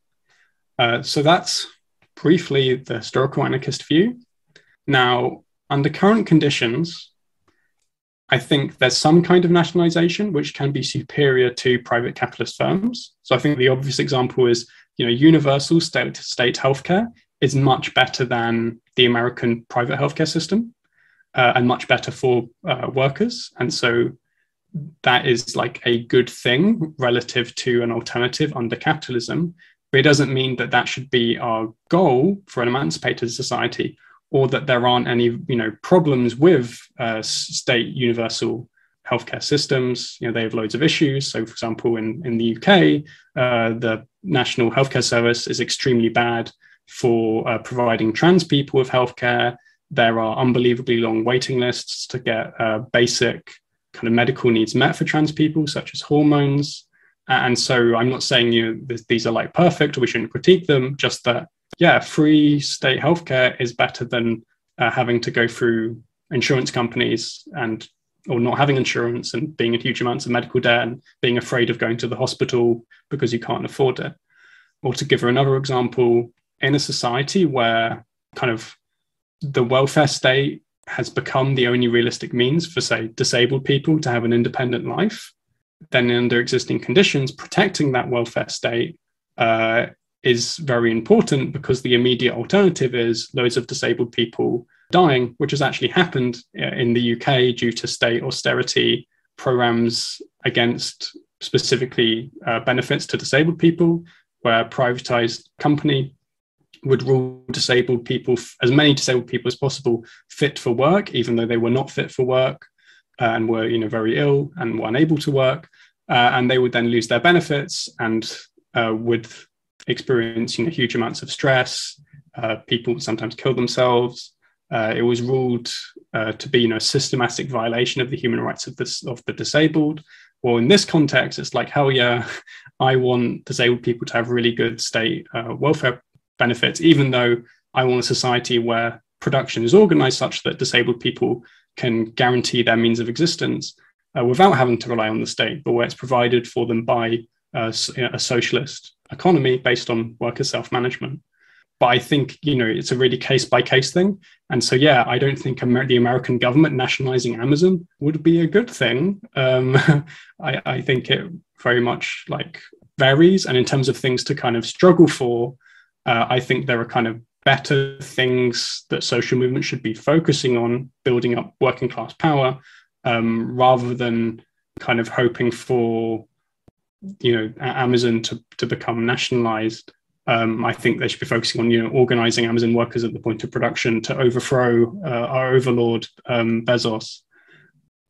Uh, so that's briefly the historical anarchist view. Now, under current conditions, I think there's some kind of nationalization which can be superior to private capitalist firms. So I think the obvious example is, you know, universal state state healthcare is much better than the American private healthcare system uh, and much better for uh, workers. And so that is like a good thing relative to an alternative under capitalism. But it doesn't mean that that should be our goal for an emancipated society, or that there aren't any, you know, problems with uh, state universal healthcare systems. You know, they have loads of issues. So, for example, in, in the U K, uh, the National Healthcare Service is extremely bad for uh, providing trans people with healthcare. There are unbelievably long waiting lists to get uh, basic kind of medical needs met for trans people, such as hormones. And so I'm not saying, you know, th- these are like perfect, or we shouldn't critique them, just that, yeah, free state healthcare is better than uh, having to go through insurance companies and, or not having insurance and being in huge amounts of medical debt and being afraid of going to the hospital because you can't afford it. Or to give her another example, in a society where kind of the welfare state has become the only realistic means for, say, disabled people to have an independent life, then under existing conditions, protecting that welfare state uh, is very important, because the immediate alternative is loads of disabled people dying, which has actually happened in the U K due to state austerity programs against specifically uh, benefits to disabled people, where a privatized company would rule disabled people, as many disabled people as possible, fit for work, even though they were not fit for work and were, you know, very ill and were unable to work. Uh, and they would then lose their benefits and uh, would experience, you know, huge amounts of stress. Uh, people sometimes kill themselves. Uh, it was ruled uh, to be, you know, a systematic violation of the human rights of, this, of the disabled. Well, in this context, it's like, hell yeah, I want disabled people to have really good state uh, welfare benefits, even though I want a society where production is organized such that disabled people can guarantee their means of existence uh, without having to rely on the state, but where it's provided for them by uh, a socialist economy based on worker self-management. But I think, you know, it's a really case-by-case thing. And so, yeah, I don't think Amer- the American government nationalizing Amazon would be a good thing. Um, I, I think it very much, like, varies. And in terms of things to kind of struggle for, uh, I think there are kind of better things that social movements should be focusing on, building up working-class power, um, rather than kind of hoping for, you know, Amazon to, to become nationalized. Um, I think they should be focusing on, you know, organizing Amazon workers at the point of production to overthrow uh, our overlord, um, Bezos.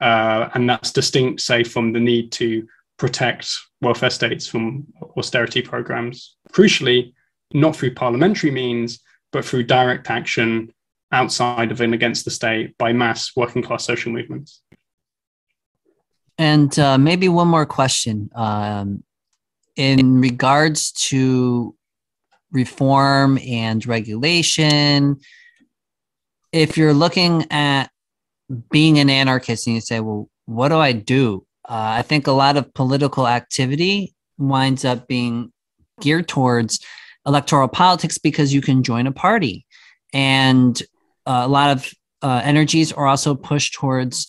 Uh, and that's distinct, say, from the need to protect welfare states from austerity programs. Crucially, not through parliamentary means, but through direct action outside of and against the state by mass working class social movements. And uh, maybe one more question um, in regards to reform and regulation. If you're looking at being an anarchist and you say, well, what do I do? Uh, I think a lot of political activity winds up being geared towards electoral politics because you can join a party. And uh, a lot of uh, energies are also pushed towards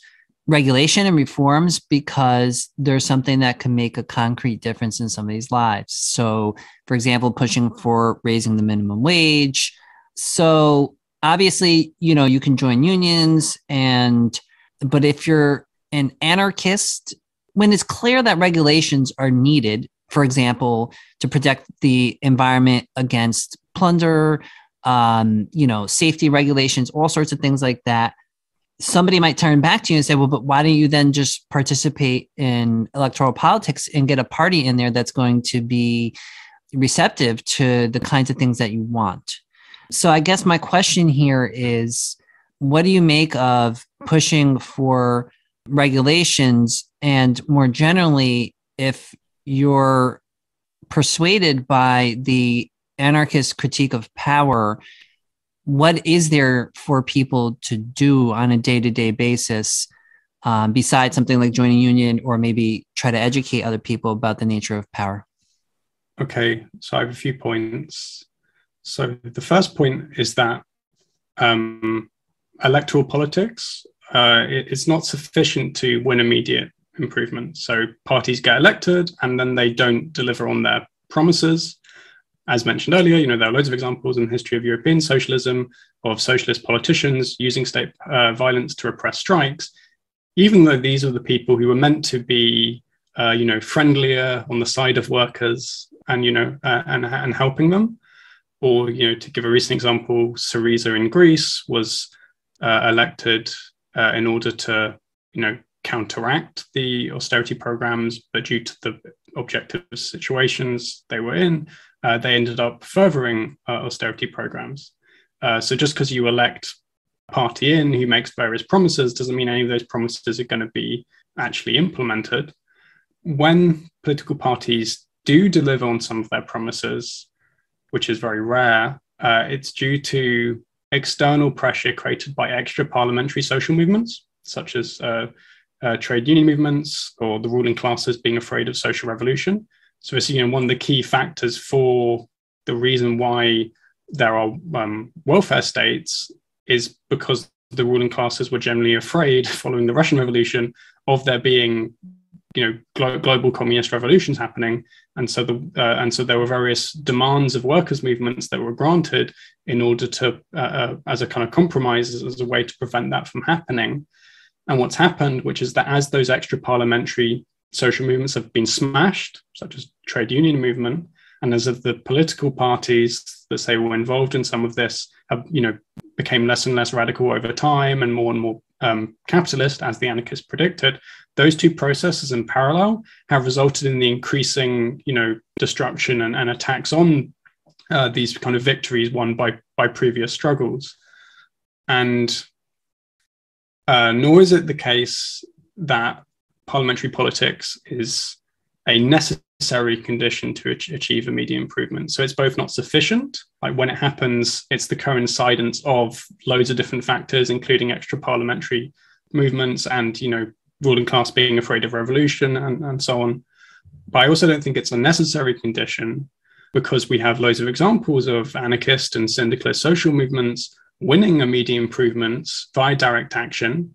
regulation and reforms because there's something that can make a concrete difference in somebody's lives. So, for example, pushing for raising the minimum wage. So obviously, you know, you can join unions, and but if you're an anarchist, when it's clear that regulations are needed, for example, to protect the environment against plunder, um, you know, safety regulations, all sorts of things like that, somebody might turn back to you and say, well, but why don't you then just participate in electoral politics and get a party in there that's going to be receptive to the kinds of things that you want? So I guess my question here is, what do you make of pushing for regulations? And more generally, if you're persuaded by the anarchist critique of power, what is there for people to do on a day-to-day basis um, besides something like joining a union or maybe try to educate other people about the nature of power? Okay, so I have a few points. So the first point is that um, electoral politics, uh, it, it's not sufficient to win immediate improvement. So parties get elected and then they don't deliver on their promises. As mentioned earlier, you know, there are loads of examples in the history of European socialism of socialist politicians using state uh, violence to repress strikes, even though these are the people who were meant to be, uh, you know, friendlier on the side of workers and, you know, uh, and, and helping them. Or, you know, to give a recent example, Syriza in Greece was uh, elected uh, in order to, you know, counteract the austerity programs, but due to the objective situations they were in, Uh, they ended up furthering uh, austerity programs. Uh, so just because you elect a party in who makes various promises doesn't mean any of those promises are going to be actually implemented. When political parties do deliver on some of their promises, which is very rare, uh, it's due to external pressure created by extra parliamentary social movements, such as uh, uh, trade union movements or the ruling classes being afraid of social revolution. So it's, you know, one of the key factors for the reason why there are um, welfare states is because the ruling classes were generally afraid, following the Russian Revolution, of there being you know, glo- global communist revolutions happening. And so, the, uh, and so there were various demands of workers' movements that were granted in order to, uh, uh, as a kind of compromise, as, as a way to prevent that from happening. And what's happened, which is that as those extra parliamentary social movements have been smashed, such as trade union movement, and as of the political parties that say were involved in some of this have, you know, became less and less radical over time and more and more um, capitalist, as the anarchists predicted, those two processes in parallel have resulted in the increasing, you know, destruction and, and attacks on uh, these kind of victories won by by previous struggles. And uh, nor is it the case that parliamentary politics is a necessary condition to achieve immediate improvement. So it's both not sufficient, like when it happens, it's the coincidence of loads of different factors, including extra parliamentary movements and, you know, ruling class being afraid of revolution and, and so on. But I also don't think it's a necessary condition, because we have loads of examples of anarchist and syndicalist social movements winning immediate improvements via direct action,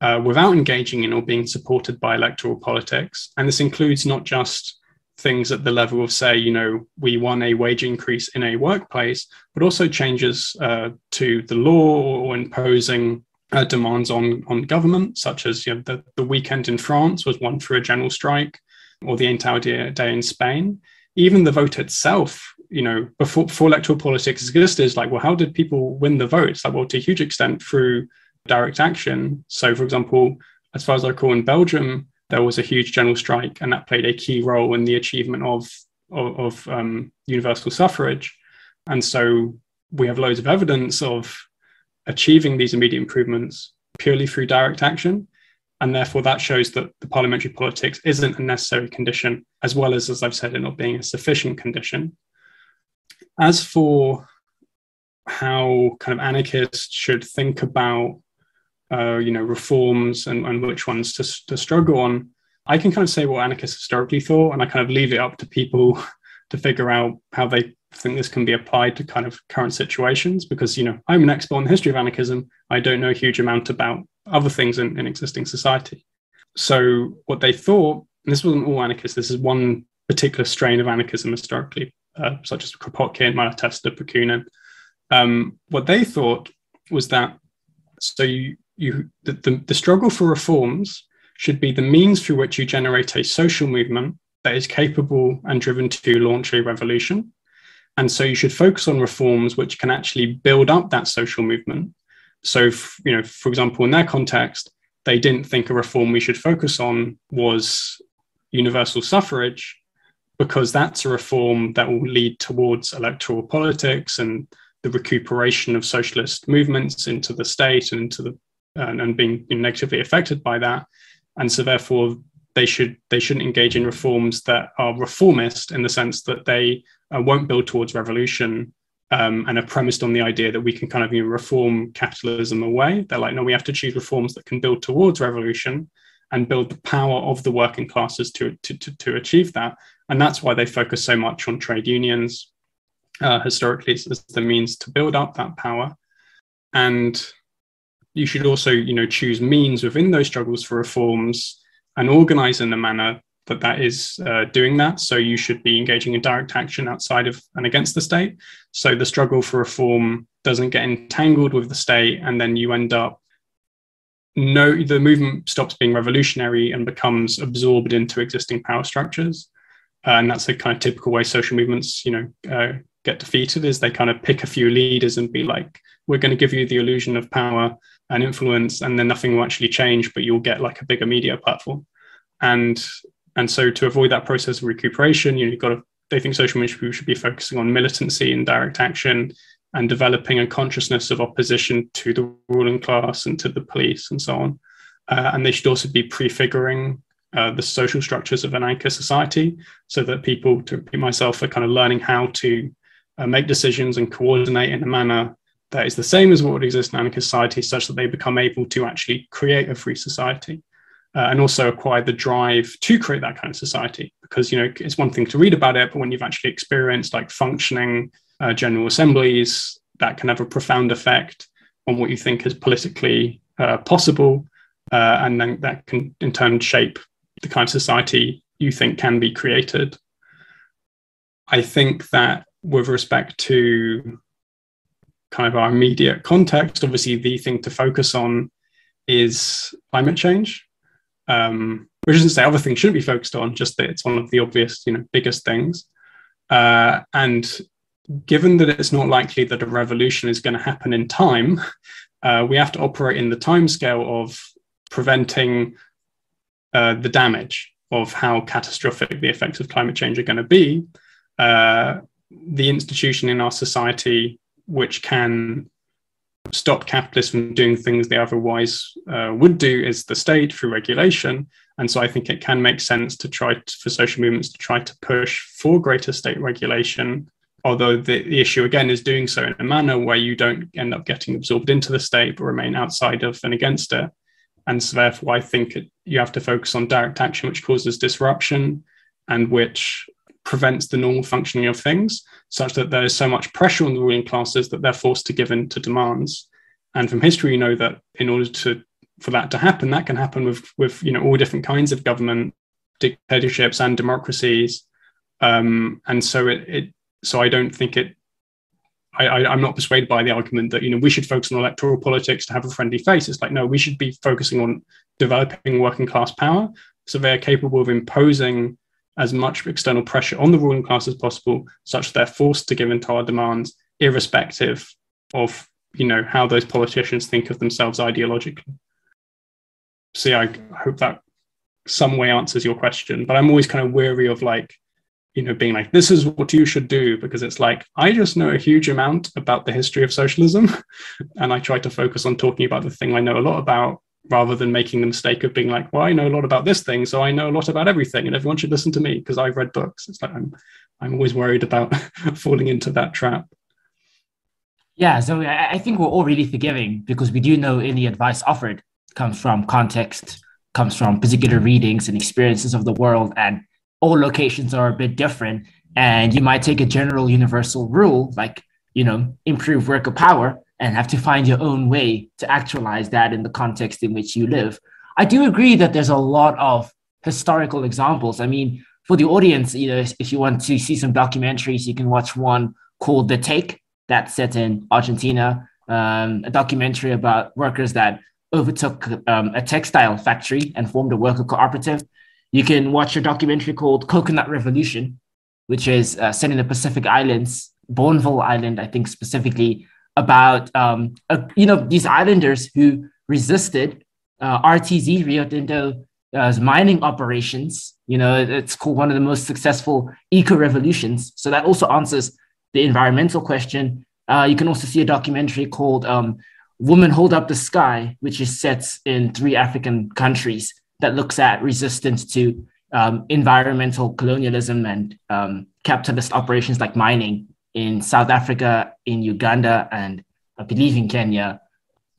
Uh, without engaging in or being supported by electoral politics. And this includes not just things at the level of, say, you know, we want a wage increase in a workplace, but also changes uh, to the law or imposing uh, demands on, on government, such as, you know, the, the weekend in France was won through a general strike, or the Entaudia Day in Spain. Even the vote itself, you know, before, before electoral politics existed, is like, well, how did people win the vote? It's like, well, to a huge extent through direct action. So, for example, as far as I recall, in Belgium, there was a huge general strike, and that played a key role in the achievement of, of, of um, universal suffrage. And so we have loads of evidence of achieving these immediate improvements purely through direct action. And therefore, that shows that the parliamentary politics isn't a necessary condition, as well as, as I've said, it not being a sufficient condition. As for how kind of anarchists should think about Uh, you know, reforms and, and which ones to, to struggle on, I can kind of say what anarchists historically thought, and I kind of leave it up to people to figure out how they think this can be applied to kind of current situations, because, you know, I'm an expert on the history of anarchism. I don't know a huge amount about other things in, in existing society. So what they thought, and this wasn't all anarchists, this is one particular strain of anarchism historically, uh, such as Kropotkin, Malatesta, Bakunin. Um, what they thought was that, so you You, the, the struggle for reforms should be the means through which you generate a social movement that is capable and driven to launch a revolution. And so you should focus on reforms which can actually build up that social movement. So, f- you know, for example, in their context, they didn't think a reform we should focus on was universal suffrage, because that's a reform that will lead towards electoral politics and the recuperation of socialist movements into the state and into the And, and being negatively affected by that, and so therefore they should they shouldn't engage in reforms that are reformist in the sense that they uh, won't build towards revolution um, and are premised on the idea that we can kind of, you know, reform capitalism away. They're like, no, we have to choose reforms that can build towards revolution and build the power of the working classes to to to, to achieve that. And that's why they focus so much on trade unions uh, historically as the means to build up that power. And you should also, you know, choose means within those struggles for reforms and organize in the manner that that is uh, doing that. So you should be engaging in direct action outside of and against the state. So the struggle for reform doesn't get entangled with the state, and then you end up, no, the movement stops being revolutionary and becomes absorbed into existing power structures. Uh, and that's the kind of typical way social movements, you know, uh, get defeated, is they kind of pick a few leaders and be like, we're going to give you the illusion of power and influence, and then nothing will actually change, but you'll get like a bigger media platform. And and so to avoid that process of recuperation, you know, you've got to, they think social media should be focusing on militancy and direct action and developing a consciousness of opposition to the ruling class and to the police and so on. Uh, and they should also be prefiguring uh, the social structures of an anarchist society, so that people, to repeat myself, are kind of learning how to uh, make decisions and coordinate in a manner that is the same as what would exist in anarchist society, such that they become able to actually create a free society uh, and also acquire the drive to create that kind of society. Because, you know, it's one thing to read about it, but when you've actually experienced like functioning uh, general assemblies, that can have a profound effect on what you think is politically uh, possible. Uh, and then that can in turn shape the kind of society you think can be created. I think that with respect to kind of our immediate context, obviously the thing to focus on is climate change, um, which isn't to say other things shouldn't be focused on, just that it's one of the obvious, you know, biggest things. Uh, and given that it's not likely that a revolution is going to happen in time, uh, we have to operate in the timescale of preventing uh, the damage of how catastrophic the effects of climate change are going to be. Uh, the institution in our society which can stop capitalists from doing things they otherwise uh, would do is the state through regulation. And so I think it can make sense to try to, for social movements to try to push for greater state regulation, although the, the issue, again, is doing so in a manner where you don't end up getting absorbed into the state but remain outside of and against it. And so therefore, I think it, you have to focus on direct action, which causes disruption and which prevents the normal functioning of things, such that there is so much pressure on the ruling classes that they're forced to give in to demands. And from history, you know that in order to for that to happen, that can happen with, with you know, all different kinds of government, dictatorships and democracies. Um, and so it, it, so I don't think it, I, I, I'm not persuaded by the argument that, you know, we should focus on electoral politics to have a friendly face. It's like, no, we should be focusing on developing working class power so they're capable of imposing as much external pressure on the ruling class as possible, such that they're forced to give in to our demands, irrespective of, you know, how those politicians think of themselves ideologically. So yeah, I hope that some way answers your question, but I'm always kind of wary of like, you know, being like, this is what you should do, because it's like, I just know a huge amount about the history of socialism. And I try to focus on talking about the thing I know a lot about, rather than making the mistake of being like, well, I know a lot about this thing, so I know a lot about everything and everyone should listen to me because I've read books. It's like, I'm, I'm always worried about falling into that trap. Yeah, so I think we're all really forgiving because we do know any advice offered comes from context, comes from particular readings and experiences of the world, and all locations are a bit different. And you might take a general universal rule, like, you know, improve worker power, and have to find your own way to actualize that in the context in which you live. I do agree that there's a lot of historical examples. I mean, for the audience, you know, if you want to see some documentaries, you can watch one called The Take, that's set in Argentina, um, a documentary about workers that overtook um, a textile factory and formed a worker cooperative. You can watch a documentary called Coconut Revolution, which is uh, set in the Pacific Islands, Bourneville Island, I think specifically, about, um, uh, you know, these islanders who resisted uh, R T Z, Rio Tinto's mining operations. You know, it's called one of the most successful eco-revolutions. So that also answers the environmental question. Uh, you can also see a documentary called um, Women Hold Up the Sky, which is set in three African countries that looks at resistance to um, environmental colonialism and um, capitalist operations like mining in South Africa, in Uganda, and I believe in Kenya.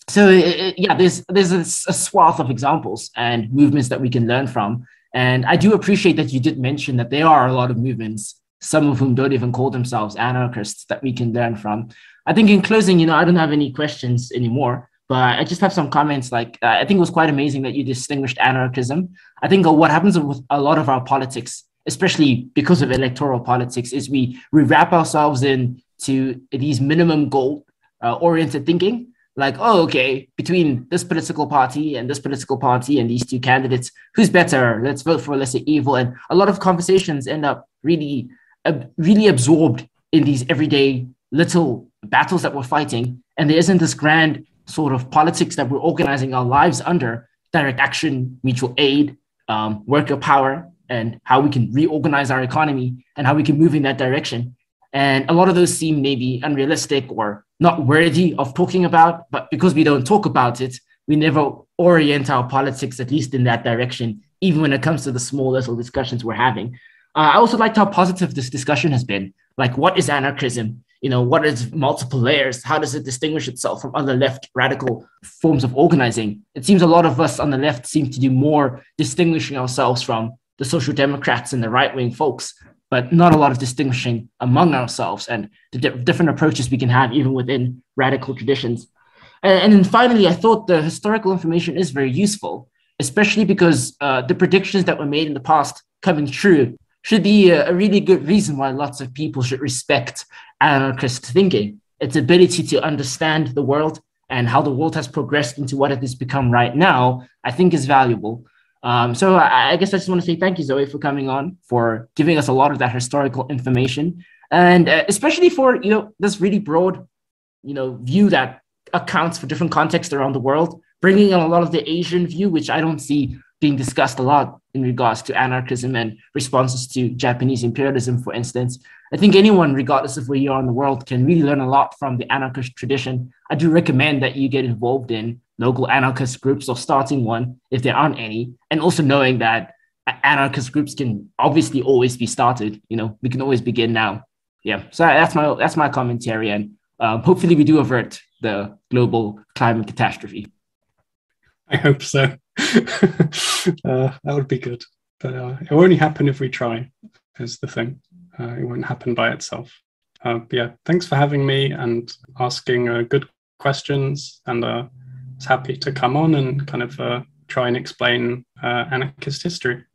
So it, yeah, there's, there's a, a swath of examples and movements that we can learn from. And I do appreciate that you did mention that there are a lot of movements, some of whom don't even call themselves anarchists, that we can learn from. I think in closing, you know, I don't have any questions anymore, but I just have some comments. Like, uh, I think it was quite amazing that you distinguished anarchism. I think what happens with a lot of our politics, especially because of electoral politics, is we, we wrap ourselves in to these minimum goal-oriented uh, thinking, like, oh, okay, between this political party and this political party and these two candidates, who's better? Let's vote for lesser evil. And a lot of conversations end up really, uh, really absorbed in these everyday little battles that we're fighting. And there isn't this grand sort of politics that we're organizing our lives under: direct action, mutual aid, um, worker power, and how we can reorganize our economy and how we can move in that direction. And a lot of those seem maybe unrealistic or not worthy of talking about, but because we don't talk about it, we never orient our politics, at least in that direction, even when it comes to the small little discussions we're having. Uh, I also liked how positive this discussion has been. Like, what is anarchism? You know, what is multiple layers? How does it distinguish itself from other left radical forms of organizing? It seems a lot of us on the left seem to do more distinguishing ourselves from the social democrats and the right-wing folks, but not a lot of distinguishing among ourselves and the di- different approaches we can have even within radical traditions. And, and then finally, I thought the historical information is very useful. especially because uh, the predictions that were made in the past coming true should be a, a really good reason why lots of people should respect anarchist thinking, its ability to understand the world and how the world has progressed into what it has become right now, I think is valuable. Um, so I, I guess I just want to say thank you, Zoe, for coming on, for giving us a lot of that historical information, and uh, especially for, you know, this really broad, you know, view that accounts for different contexts around the world, bringing in a lot of the Asian view, which I don't see being discussed a lot in regards to anarchism and responses to Japanese imperialism, for instance. I think anyone, regardless of where you are in the world, can really learn a lot from the anarchist tradition. I do recommend that you get involved in local anarchist groups or starting one if there aren't any, and also knowing that anarchist groups can obviously always be started. You know, we can always begin now. Yeah, so that's my that's my commentary, and um, hopefully we do avert the global climate catastrophe. I hope so. uh, that would be good, but uh, it will only happen if we try. Is the thing. Uh, it won't happen by itself. Uh, but yeah, thanks for having me and asking uh, good questions, and uh, I was happy to come on and kind of uh, try and explain uh, anarchist history.